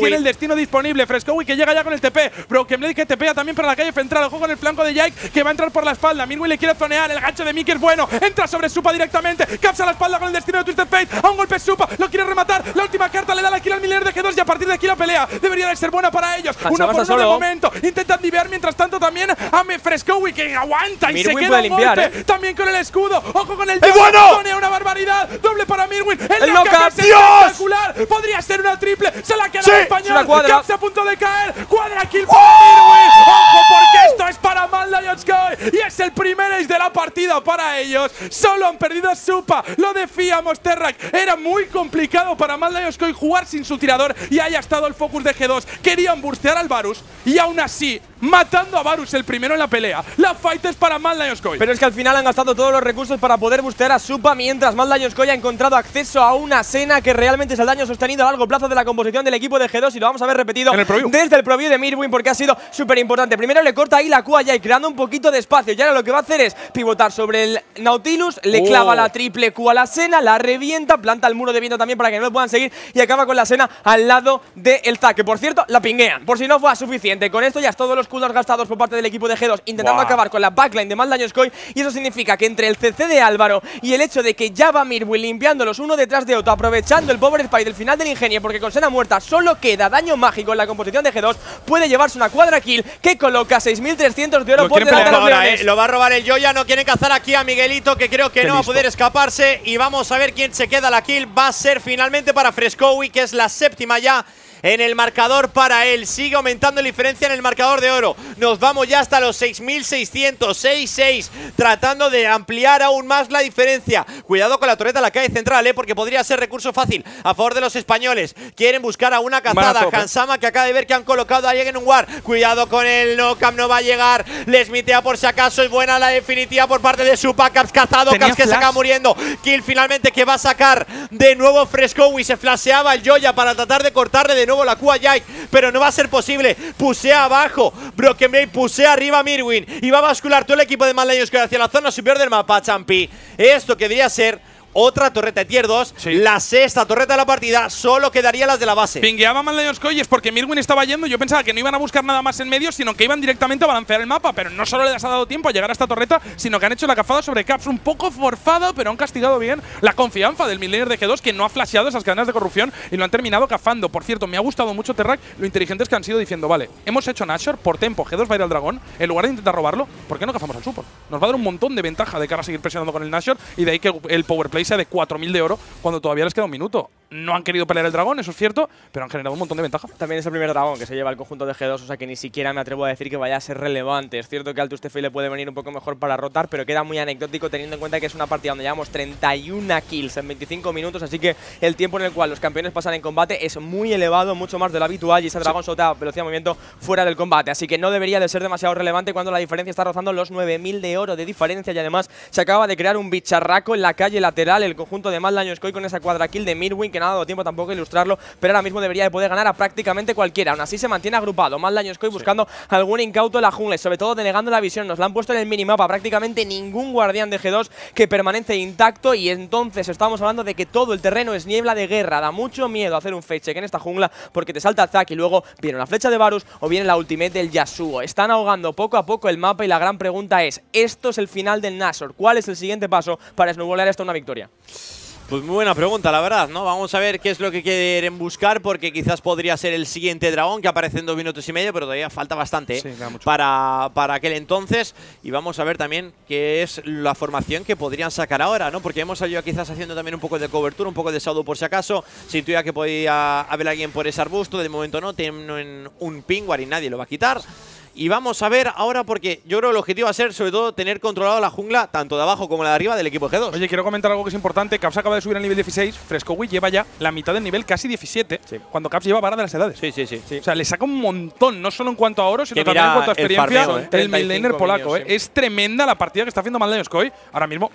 Tiene el destino disponible. Freskowi que llega ya con el T P. BrokenBlade que te pega también para la calle central. Ojo con el flanco de Jake, que va a entrar por la espalda. Mirwin le quiere zonear. El gancho de Mikyx es bueno. Entra sobre Supa directamente. Capsa la espalda con el destino de Twisted Fate. A un golpe Supa. Lo quiere rematar. La última carta le da la kill al Miller de G dos. Y a partir de aquí la pelea debería de ser buena para ellos. Hans uno por uno solo. De momento. Intentan divear mientras tanto también a Freskowi, que aguanta y Mirwin se queda un limpiar, golpe. ¿Eh? También con el escudo. Ojo con el ¡Es bueno! Zonea una barbaridad. Doble para Mirwin. El knockout es espectacular. Podría ser una triple. Se la queda sí, el español. Capsa a punto de caer. Cuadra kill para ¡oh! Mirwin. ¡Ojo, porque esto es para M A D Lions K O I! Y es el primer ace de la partida para ellos. Solo han perdido Supa. Lo decíamos, Terrak. Era muy complicado para M A D Lions K O I jugar sin su tirador. Y ahí ha estado el focus de G dos. Querían burstear al Varus. Y aún así, matando a Varus el primero en la pelea. La fight es para M A D Lions K O I. Pero es que al final han gastado todos los recursos para poder burstear a Supa, mientras M A D Lions K O I ha encontrado acceso a una cena que realmente es el daño sostenido a largo plazo de la composición del equipo de G dos. Y lo vamos a ver repetido en el desde el preview de Mirwin, porque ha sido súper importante. Primero le corta ahí la Q a Jay, creando un poquito de espacio. Y ahora lo que va a hacer es pivotar sobre el Nautilus. Le oh. clava la triple Q a la Senna, la revienta, planta el muro de viento también para que no lo puedan seguir. Y acaba con la Senna al lado del Zac. Que por cierto, la pinguean, por si no fue suficiente. Con esto ya es todos los cooldowns gastados por parte del equipo de G dos, intentando wow. acabar con la backline de M A D Lions K O I. Y eso significa que entre el C C de Álvaro y el hecho de que ya va Mirwin limpiándolos uno detrás de otro, aprovechando el Power Spy del final del ingenio, porque con Senna muerta solo queda daño mágico en la composición de G dos, puede llevarse una cuadra kill que coloca seis mil trescientos de oro por delante de los leones. Eh, lo va a robar el Elyoya, no quieren cazar aquí a Miguelito, que creo que Qué no listo. va a poder escaparse, y vamos a ver quién se queda la kill. Va a ser finalmente para Freskowi, que es la séptima ya en el marcador para él. Sigue aumentando la diferencia en el marcador de oro. Nos vamos ya hasta los seis mil seiscientos, seis mil seiscientos, tratando de ampliar aún más la diferencia. Cuidado con la torreta a la calle central, ¿eh? Porque podría ser recurso fácil a favor de los españoles. Quieren buscar a una cazada. Hans Sama, que acaba de ver que han colocado a alguien en un war. Cuidado con el no, Cam no va a llegar. Les mitea por si acaso. Es buena la definitiva por parte de Supa. Caps cazado, Caps que se acaba muriendo. Kill finalmente que va a sacar de nuevo Freskowi. Se flasheaba el Elyoya para tratar de cortarle de nuevo la Q a Jake, pero no va a ser posible. Pusea abajo BrokenBlade, pusea arriba Mirwin, y va a bascular todo el equipo de M A D Lions K O I hacia la zona superior del mapa, Champi. Esto que debería ser otra torreta de tier dos, sí. la sexta torreta de la partida, solo quedaría las de la base. Pingueaba M A D Lions K O I, es porque Mirwin estaba yendo. Yo pensaba que no iban a buscar nada más en medio, sino que iban directamente a balancear el mapa, pero no solo les ha dado tiempo a llegar a esta torreta, sino que han hecho la cazada sobre Caps, un poco forzada, pero han castigado bien la confianza del midlaner de G dos, que no ha flasheado esas cadenas de corrupción y lo han terminado cazando. Por cierto, me ha gustado mucho, Terrak, lo inteligentes que han sido diciendo, vale, hemos hecho Nashor por tempo, G dos va a ir al dragón, en lugar de intentar robarlo, ¿por qué no cazamos al support? Nos va a dar un montón de ventaja de cara a seguir presionando con el Nashor, y de ahí que el powerplay sea de cuatro mil de oro cuando todavía les queda un minuto. No han querido pelear el dragón, eso es cierto, pero han generado un montón de ventaja. También es el primer dragón que se lleva el conjunto de G dos, o sea que ni siquiera me atrevo a decir que vaya a ser relevante. Es cierto que al Tustefe le puede venir un poco mejor para rotar, pero queda muy anecdótico teniendo en cuenta que es una partida donde llevamos treinta y una kills en veinticinco minutos, así que el tiempo en el cual los campeones pasan en combate es muy elevado, mucho más de lo habitual, y ese dragón sí. solta velocidad de movimiento fuera del combate, así que no debería de ser demasiado relevante cuando la diferencia está rozando los nueve mil de oro de diferencia, y además se acaba de crear un bicharraco en la calle lateral el conjunto de M A D Lions K O I con esa cuadra kill de Mirwin, que no ha dado tiempo tampoco a ilustrarlo, pero ahora mismo debería de poder ganar a prácticamente cualquiera. Aún así se mantiene agrupado M A D Lions K O I buscando sí. algún incauto en la jungla, sobre todo denegando la visión. Nos la han puesto en el minimapa, prácticamente ningún guardián de G dos que permanece intacto, y entonces estamos hablando de que todo el terreno es niebla de guerra. Da mucho miedo hacer un fake check en esta jungla, porque te salta Zac y luego viene una flecha de Varus o viene la ultimate del Yasuo. Están ahogando poco a poco el mapa, y la gran pregunta es, ¿esto es el final del Nashor? ¿Cuál es el siguiente paso para snowballar esta una victoria? Pues muy buena pregunta, la verdad, ¿no? Vamos a ver qué es lo que quieren buscar, porque quizás podría ser el siguiente dragón, que aparece en dos minutos y medio, pero todavía falta bastante ¿eh? sí, para, para aquel entonces. Y vamos a ver también qué es la formación que podrían sacar ahora, ¿no? Porque hemos salido quizás haciendo también un poco de cobertura, un poco de saldo por si acaso. Se intuía que podía haber alguien por ese arbusto, de momento no, tienen un pingüar y nadie lo va a quitar. Y vamos a ver ahora, porque yo creo que el objetivo va a ser, sobre todo, tener controlado la jungla, tanto de abajo como la de arriba, del equipo G dos. Oye, quiero comentar algo que es importante. Caps acaba de subir al nivel dieciséis. Freskowi lleva ya la mitad del nivel, casi diecisiete, sí. Cuando Caps lleva vara de las edades. Sí, sí, sí, sí. O sea, le saca un montón, no solo en cuanto a oro, sino también en cuanto a experiencia del eh. midlaner polaco. Eh. Sí. Es tremenda la partida que está haciendo MAD Lions K O I ahora mismo.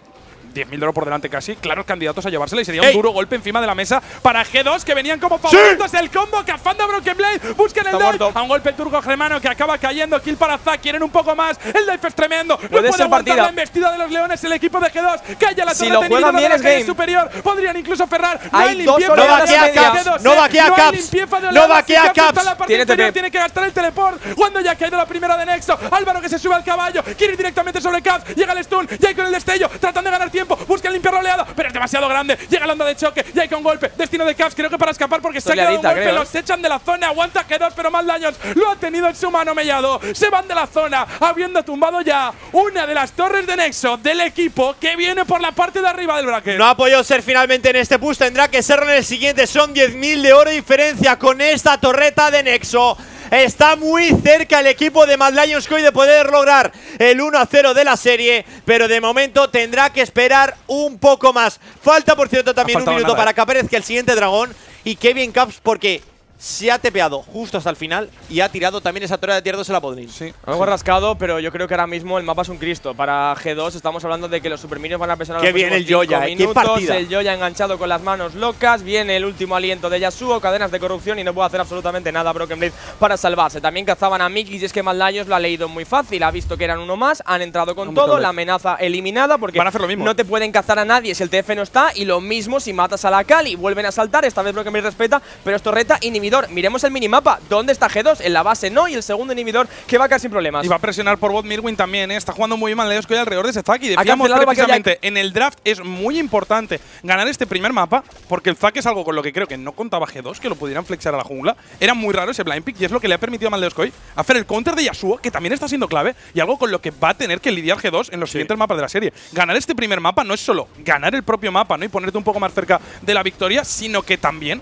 diez mil dólares por delante casi, claros candidatos a llevársela y sería ¡Ey! Un duro golpe encima de la mesa para G dos, que venían como favoritos del ¡Sí! combo, que afanda BrokenBlade, buscan el dive, a un golpe turco germano que acaba cayendo, kill para Zack, quieren un poco más, el dive es tremendo, no puede aguantar la embestida de los leones, el equipo de G dos, calla la torre, si lo juegan bien es game superior, podrían incluso ferrar, no hay limpieza, no vaquea Caps, no vaquea Caps, no vaquea Caps, tiene que gastar el teleport, cuando ya ha caído la primera de Nexo, Álvaro que se sube al caballo, quiere ir directamente sobre Caps, llega el stun, ya con el destello, tratando de ganar tiempo. Busca limpiar la oleada, pero es demasiado grande. Llega la onda de choque y hay que un golpe. Destino de Caps, creo que para escapar porque se ha quedado un golpe. Creo. Los echan de la zona. Aguanta G dos, pero más daños. Lo ha tenido en su mano Mellado. Se van de la zona, habiendo tumbado ya una de las torres de Nexo del equipo que viene por la parte de arriba del bracket. No ha podido ser finalmente en este push. Tendrá que serlo en el siguiente. Son diez mil de oro de diferencia con esta torreta de Nexo. Está muy cerca el equipo de MAD Lions K O I de poder lograr el uno a cero de la serie, pero de momento tendrá que esperar un poco más. Falta, por cierto, también un minuto nada. para que aparezca el siguiente dragón. Y qué bien Caps, porque se ha tepeado justo hasta el final y ha tirado también esa torre de tier dos en la podrín. Sí, algo sí. rascado, pero yo creo que ahora mismo el mapa es un cristo. Para G dos estamos hablando de que los superminions van a presionar los últimos cinco minutos. Qué bien el Elyoya, el Elyoya enganchado con las manos locas. Viene el último aliento de Yasuo, cadenas de corrupción y no puede hacer absolutamente nada BrokenBlade para salvarse. También cazaban a Mikyx y es que MAD Lions lo ha leído muy fácil. Ha visto que eran uno más, han entrado con no, todo, la amenaza eliminada porque van a hacer lo mismo. No te pueden cazar a nadie si el T F no está y lo mismo si matas a la Kali. Vuelven a saltar, esta vez BrokenBlade respeta, pero es torreta inhibidora. Miremos el minimapa. ¿Dónde está G dos? En la base no. Y el segundo inhibidor que va a caer sin problemas. Y va a presionar por bot Mirwin también. ¿eh? Está jugando muy mal Lions K O I alrededor de ese Zack. Y decíamos precisamente en el draft es muy importante ganar este primer mapa. Porque el Zack es algo con lo que creo que no contaba G dos. Que lo pudieran flexar a la jungla. Era muy raro ese blind pick. Y es lo que le ha permitido a MAD Lions K O I hacer el counter de Yasuo. Que también está siendo clave. Y algo con lo que va a tener que lidiar G dos en los sí. siguientes mapas de la serie. Ganar este primer mapa no es solo ganar el propio mapa, ¿no? Y ponerte un poco más cerca de la victoria. Sino que también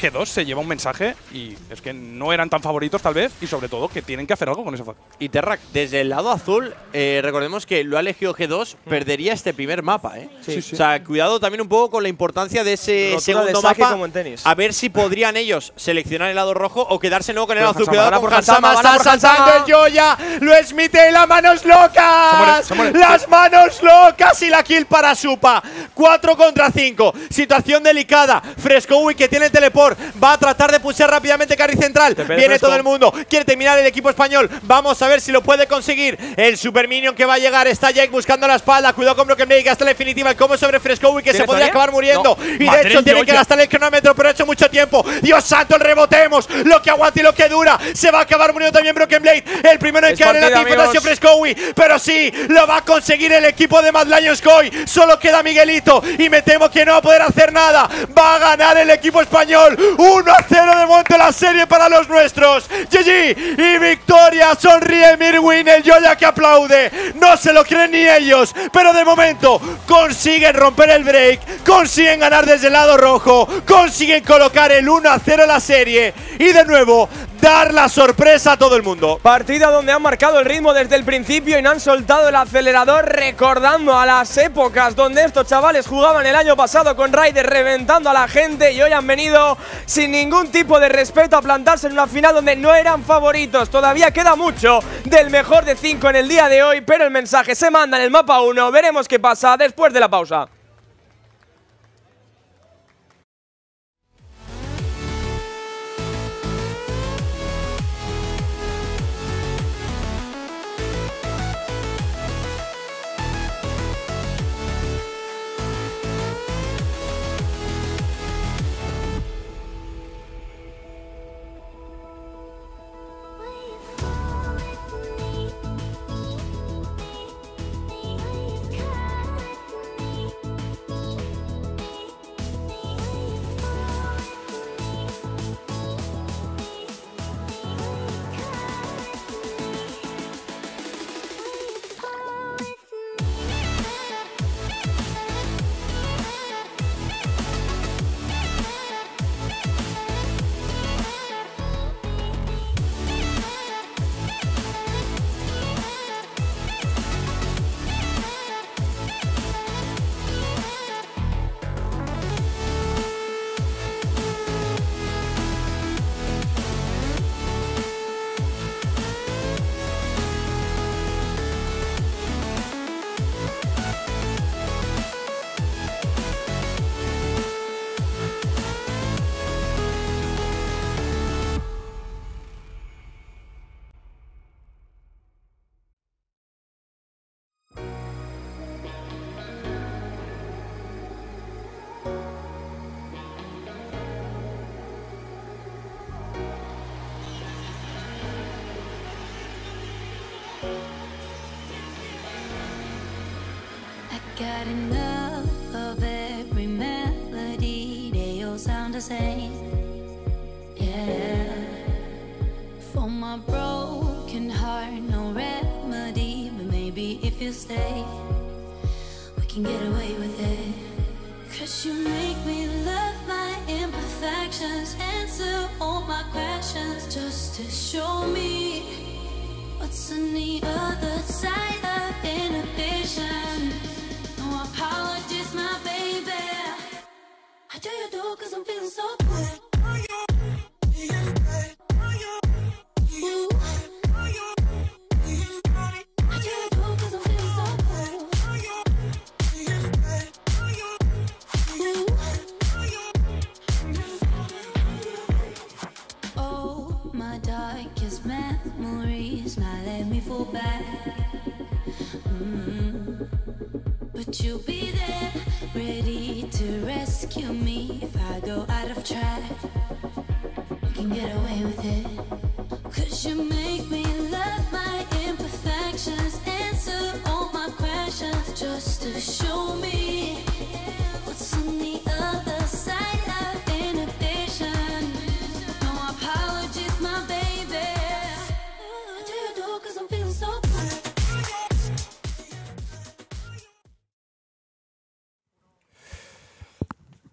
G dos se lleva un mensaje y es que no eran tan favoritos tal vez y sobre todo que tienen que hacer algo con ese Zack. Y Terrak, desde el lado azul, eh, recordemos que lo ha elegido G dos, mm. perdería este primer mapa. ¿eh? Sí, sí, sí. O sea, cuidado también un poco con la importancia de ese segundo mapa, como en tenis. A ver si podrían ellos seleccionar el lado rojo o quedarse nuevo con el lado azul. Cuidado con Hans Sama, está saltando el Elyoya, lo smite y las manos locas. Se muere, se muere. Las manos locas y la kill para Supa. cuatro contra cinco, situación delicada. Freskowi que tiene el teleport. Va a tratar de pulsar rápidamente Carry Central. Viene todo el mundo. Quiere terminar el equipo español. Vamos a ver si lo puede conseguir. El Super Minion que va a llegar. Está Jake buscando la espalda. Cuidado con BrokenBlade. Gasta la definitiva. El combo sobre Freskowi que se podría acabar muriendo. No. Y Madre de hecho tiene yo, que gastar el cronómetro. Pero ha hecho mucho tiempo. Dios santo, el rebotemos. Lo que aguanta y lo que dura. Se va a acabar muriendo también BrokenBlade. El primero en caer en la tiempo ha sido Freskowi. Pero sí, lo va a conseguir el equipo de MAD Lions K O I. Solo queda Miguelito. Y me temo que no va a poder hacer nada. Va a ganar el equipo español. uno a cero de monte la serie para los nuestros. G G y victoria. Sonríe Mirwin, el Elyoya que aplaude. No se lo creen ni ellos. Pero de momento consiguen romper el break. Consiguen ganar desde el lado rojo. Consiguen colocar el uno a cero en la serie. Y de nuevo dar la sorpresa a todo el mundo. Partida donde han marcado el ritmo desde el principio y no han soltado el acelerador, recordando a las épocas donde estos chavales jugaban el año pasado con Raiders reventando a la gente y hoy han venido sin ningún tipo de respeto a plantarse en una final donde no eran favoritos. Todavía queda mucho del mejor de cinco en el día de hoy, pero el mensaje se manda en el mapa uno. Veremos qué pasa después de la pausa.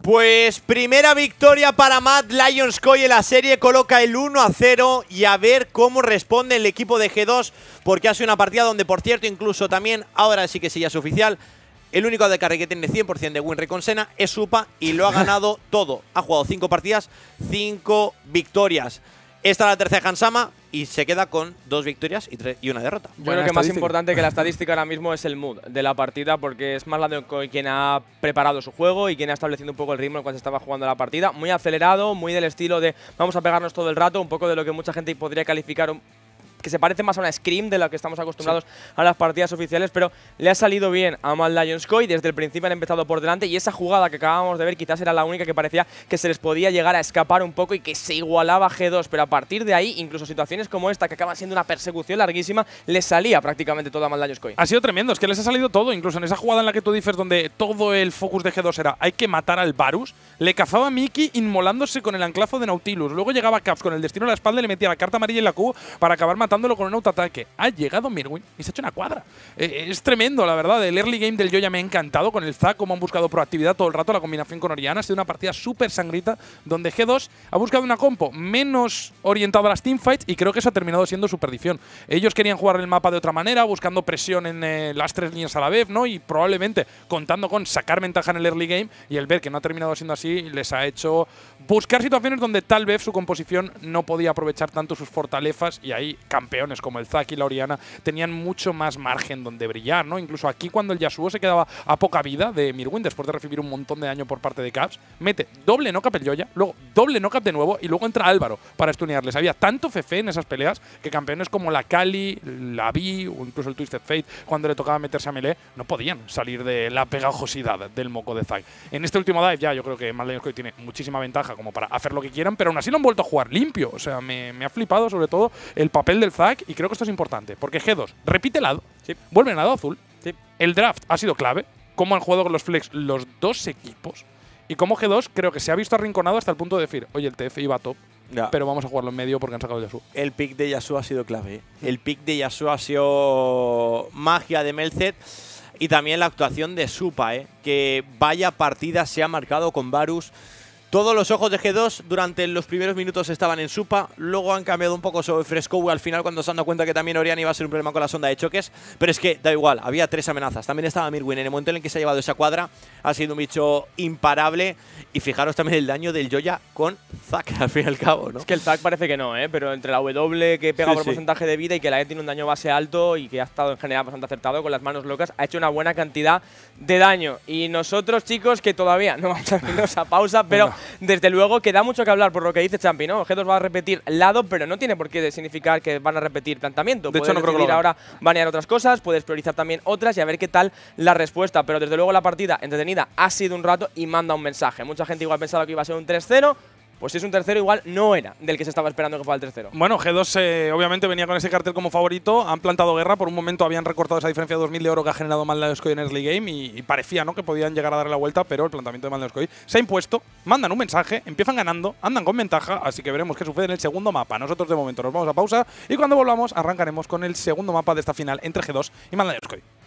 Pues primera victoria para M A D Lions K O I en la serie, coloca el uno a cero y a ver cómo responde el equipo de G dos, porque ha sido una partida donde, por cierto, incluso también, ahora sí que sí ya es oficial, el único de carry que tiene cien por ciento de win rate con Senna es Supa y lo ha ganado todo. Ha jugado cinco partidas, cinco victorias. Esta es la tercera de Hans Sama y se queda con dos victorias y, tres, y una derrota. Yo creo que más importante que la estadística ahora mismo es el mood de la partida, porque es más Lions K O I quien ha preparado su juego y quien ha establecido un poco el ritmo en cual se estaba jugando la partida. Muy acelerado, muy del estilo de vamos a pegarnos todo el rato, un poco de lo que mucha gente podría calificar un que se parece más a una scrim de la que estamos acostumbrados sí. a las partidas oficiales, pero le ha salido bien a M A D Lions K O I. Desde el principio han empezado por delante y esa jugada que acabamos de ver quizás era la única que parecía que se les podía llegar a escapar un poco y que se igualaba G dos, pero a partir de ahí, incluso situaciones como esta, que acaban siendo una persecución larguísima, les salía prácticamente todo a M A D Lions K O I. Ha sido tremendo, es que les ha salido todo, incluso en esa jugada en la que tú dices, donde todo el focus de G dos era hay que matar al Varus, le cazaba a Mickey inmolándose con el anclazo de Nautilus, luego llegaba Caps con el destino a la espalda y le metía la carta amarilla en la Q para acabar matando matándolo con un autoataque. Ha llegado Mirwin y se ha hecho una cuadra. Eh, es tremendo, la verdad. El early game del Elyoya me ha encantado con el Zac, como han buscado proactividad todo el rato, la combinación con Orianna. Ha sido una partida súper sangrita donde G dos ha buscado una compo menos orientada a las teamfights y creo que eso ha terminado siendo su perdición. Ellos querían jugar el mapa de otra manera, buscando presión en eh, las tres líneas a la vez, ¿no? Y probablemente contando con sacar ventaja en el early game, y el ver que no ha terminado siendo así les ha hecho buscar situaciones donde tal vez su composición no podía aprovechar tanto sus fortalezas, y ahí campeones como el Zac y la Orianna tenían mucho más margen donde brillar, ¿no? Incluso aquí, cuando el Yasuo se quedaba a poca vida de Mirwin, después de recibir un montón de daño por parte de Caps, mete doble knock-up el Elyoya, luego doble knock-up de nuevo y luego entra Álvaro para stunearles. Había tanto fefe en esas peleas que campeones como la Kali, la Vi o incluso el Twisted Fate, cuando le tocaba meterse a melee, no podían salir de la pegajosidad del moco de Zac. En este último dive ya yo creo que M A D Lions K O I tiene muchísima ventaja como para hacer lo que quieran, pero aún así lo han vuelto a jugar limpio. O sea, me, me ha flipado sobre todo el papel del Zac, y creo que esto es importante, porque G dos repite lado, sí. vuelve al lado azul, sí. el draft ha sido clave, cómo han jugado con los flex los dos equipos, y cómo G dos creo que se ha visto arrinconado hasta el punto de decir, oye, el T F iba top, ya. pero vamos a jugarlo en medio porque han sacado Yasuo. El pick de Yasuo ha sido clave, el pick de Yasuo ha sido magia de Melcet, y también la actuación de Supa, ¿eh? que vaya partida se ha marcado con Varus. Todos los ojos de G dos durante los primeros minutos estaban en Supa, luego han cambiado un poco sobre Freskowi al final cuando se han dado cuenta que también Orianna iba a ser un problema con la sonda de choques, pero es que da igual, había tres amenazas, también estaba Mirwin, en el momento en el que se ha llevado esa cuadra ha sido un bicho imparable, y fijaros también el daño del Elyoya con Zac al fin y al cabo, ¿no? Es que el Zac parece que no, ¿eh? pero entre la W que pega sí, por sí. porcentaje de vida y que la E tiene un daño base alto y que ha estado en general bastante acertado con las manos locas, ha hecho una buena cantidad de daño, y nosotros chicos que todavía no vamos a irnos a pausa, pero bueno. Desde luego que da mucho que hablar por lo que dice Champi, ¿no? G dos va a repetir lado, pero no tiene por qué significar que van a repetir planteamiento. De hecho, no creo que ahora banear otras cosas, puedes priorizar también otras y a ver qué tal la respuesta. Pero desde luego la partida entretenida ha sido un rato y manda un mensaje. Mucha gente igual pensaba que iba a ser un tres cero. pues si es un tercero, igual no era del que se estaba esperando que fuera el tercero. Bueno, G dos eh, obviamente venía con ese cartel como favorito, han plantado guerra, por un momento habían recortado esa diferencia de dos mil de oro que ha generado Mad Lions K O I en Early Game y, y parecía, ¿no?, que podían llegar a darle la vuelta, pero el planteamiento de Mad Lions K O I se ha impuesto, mandan un mensaje, empiezan ganando, andan con ventaja, así que veremos qué sucede en el segundo mapa. Nosotros de momento nos vamos a pausa y cuando volvamos arrancaremos con el segundo mapa de esta final entre G dos y Mad Lions K O I.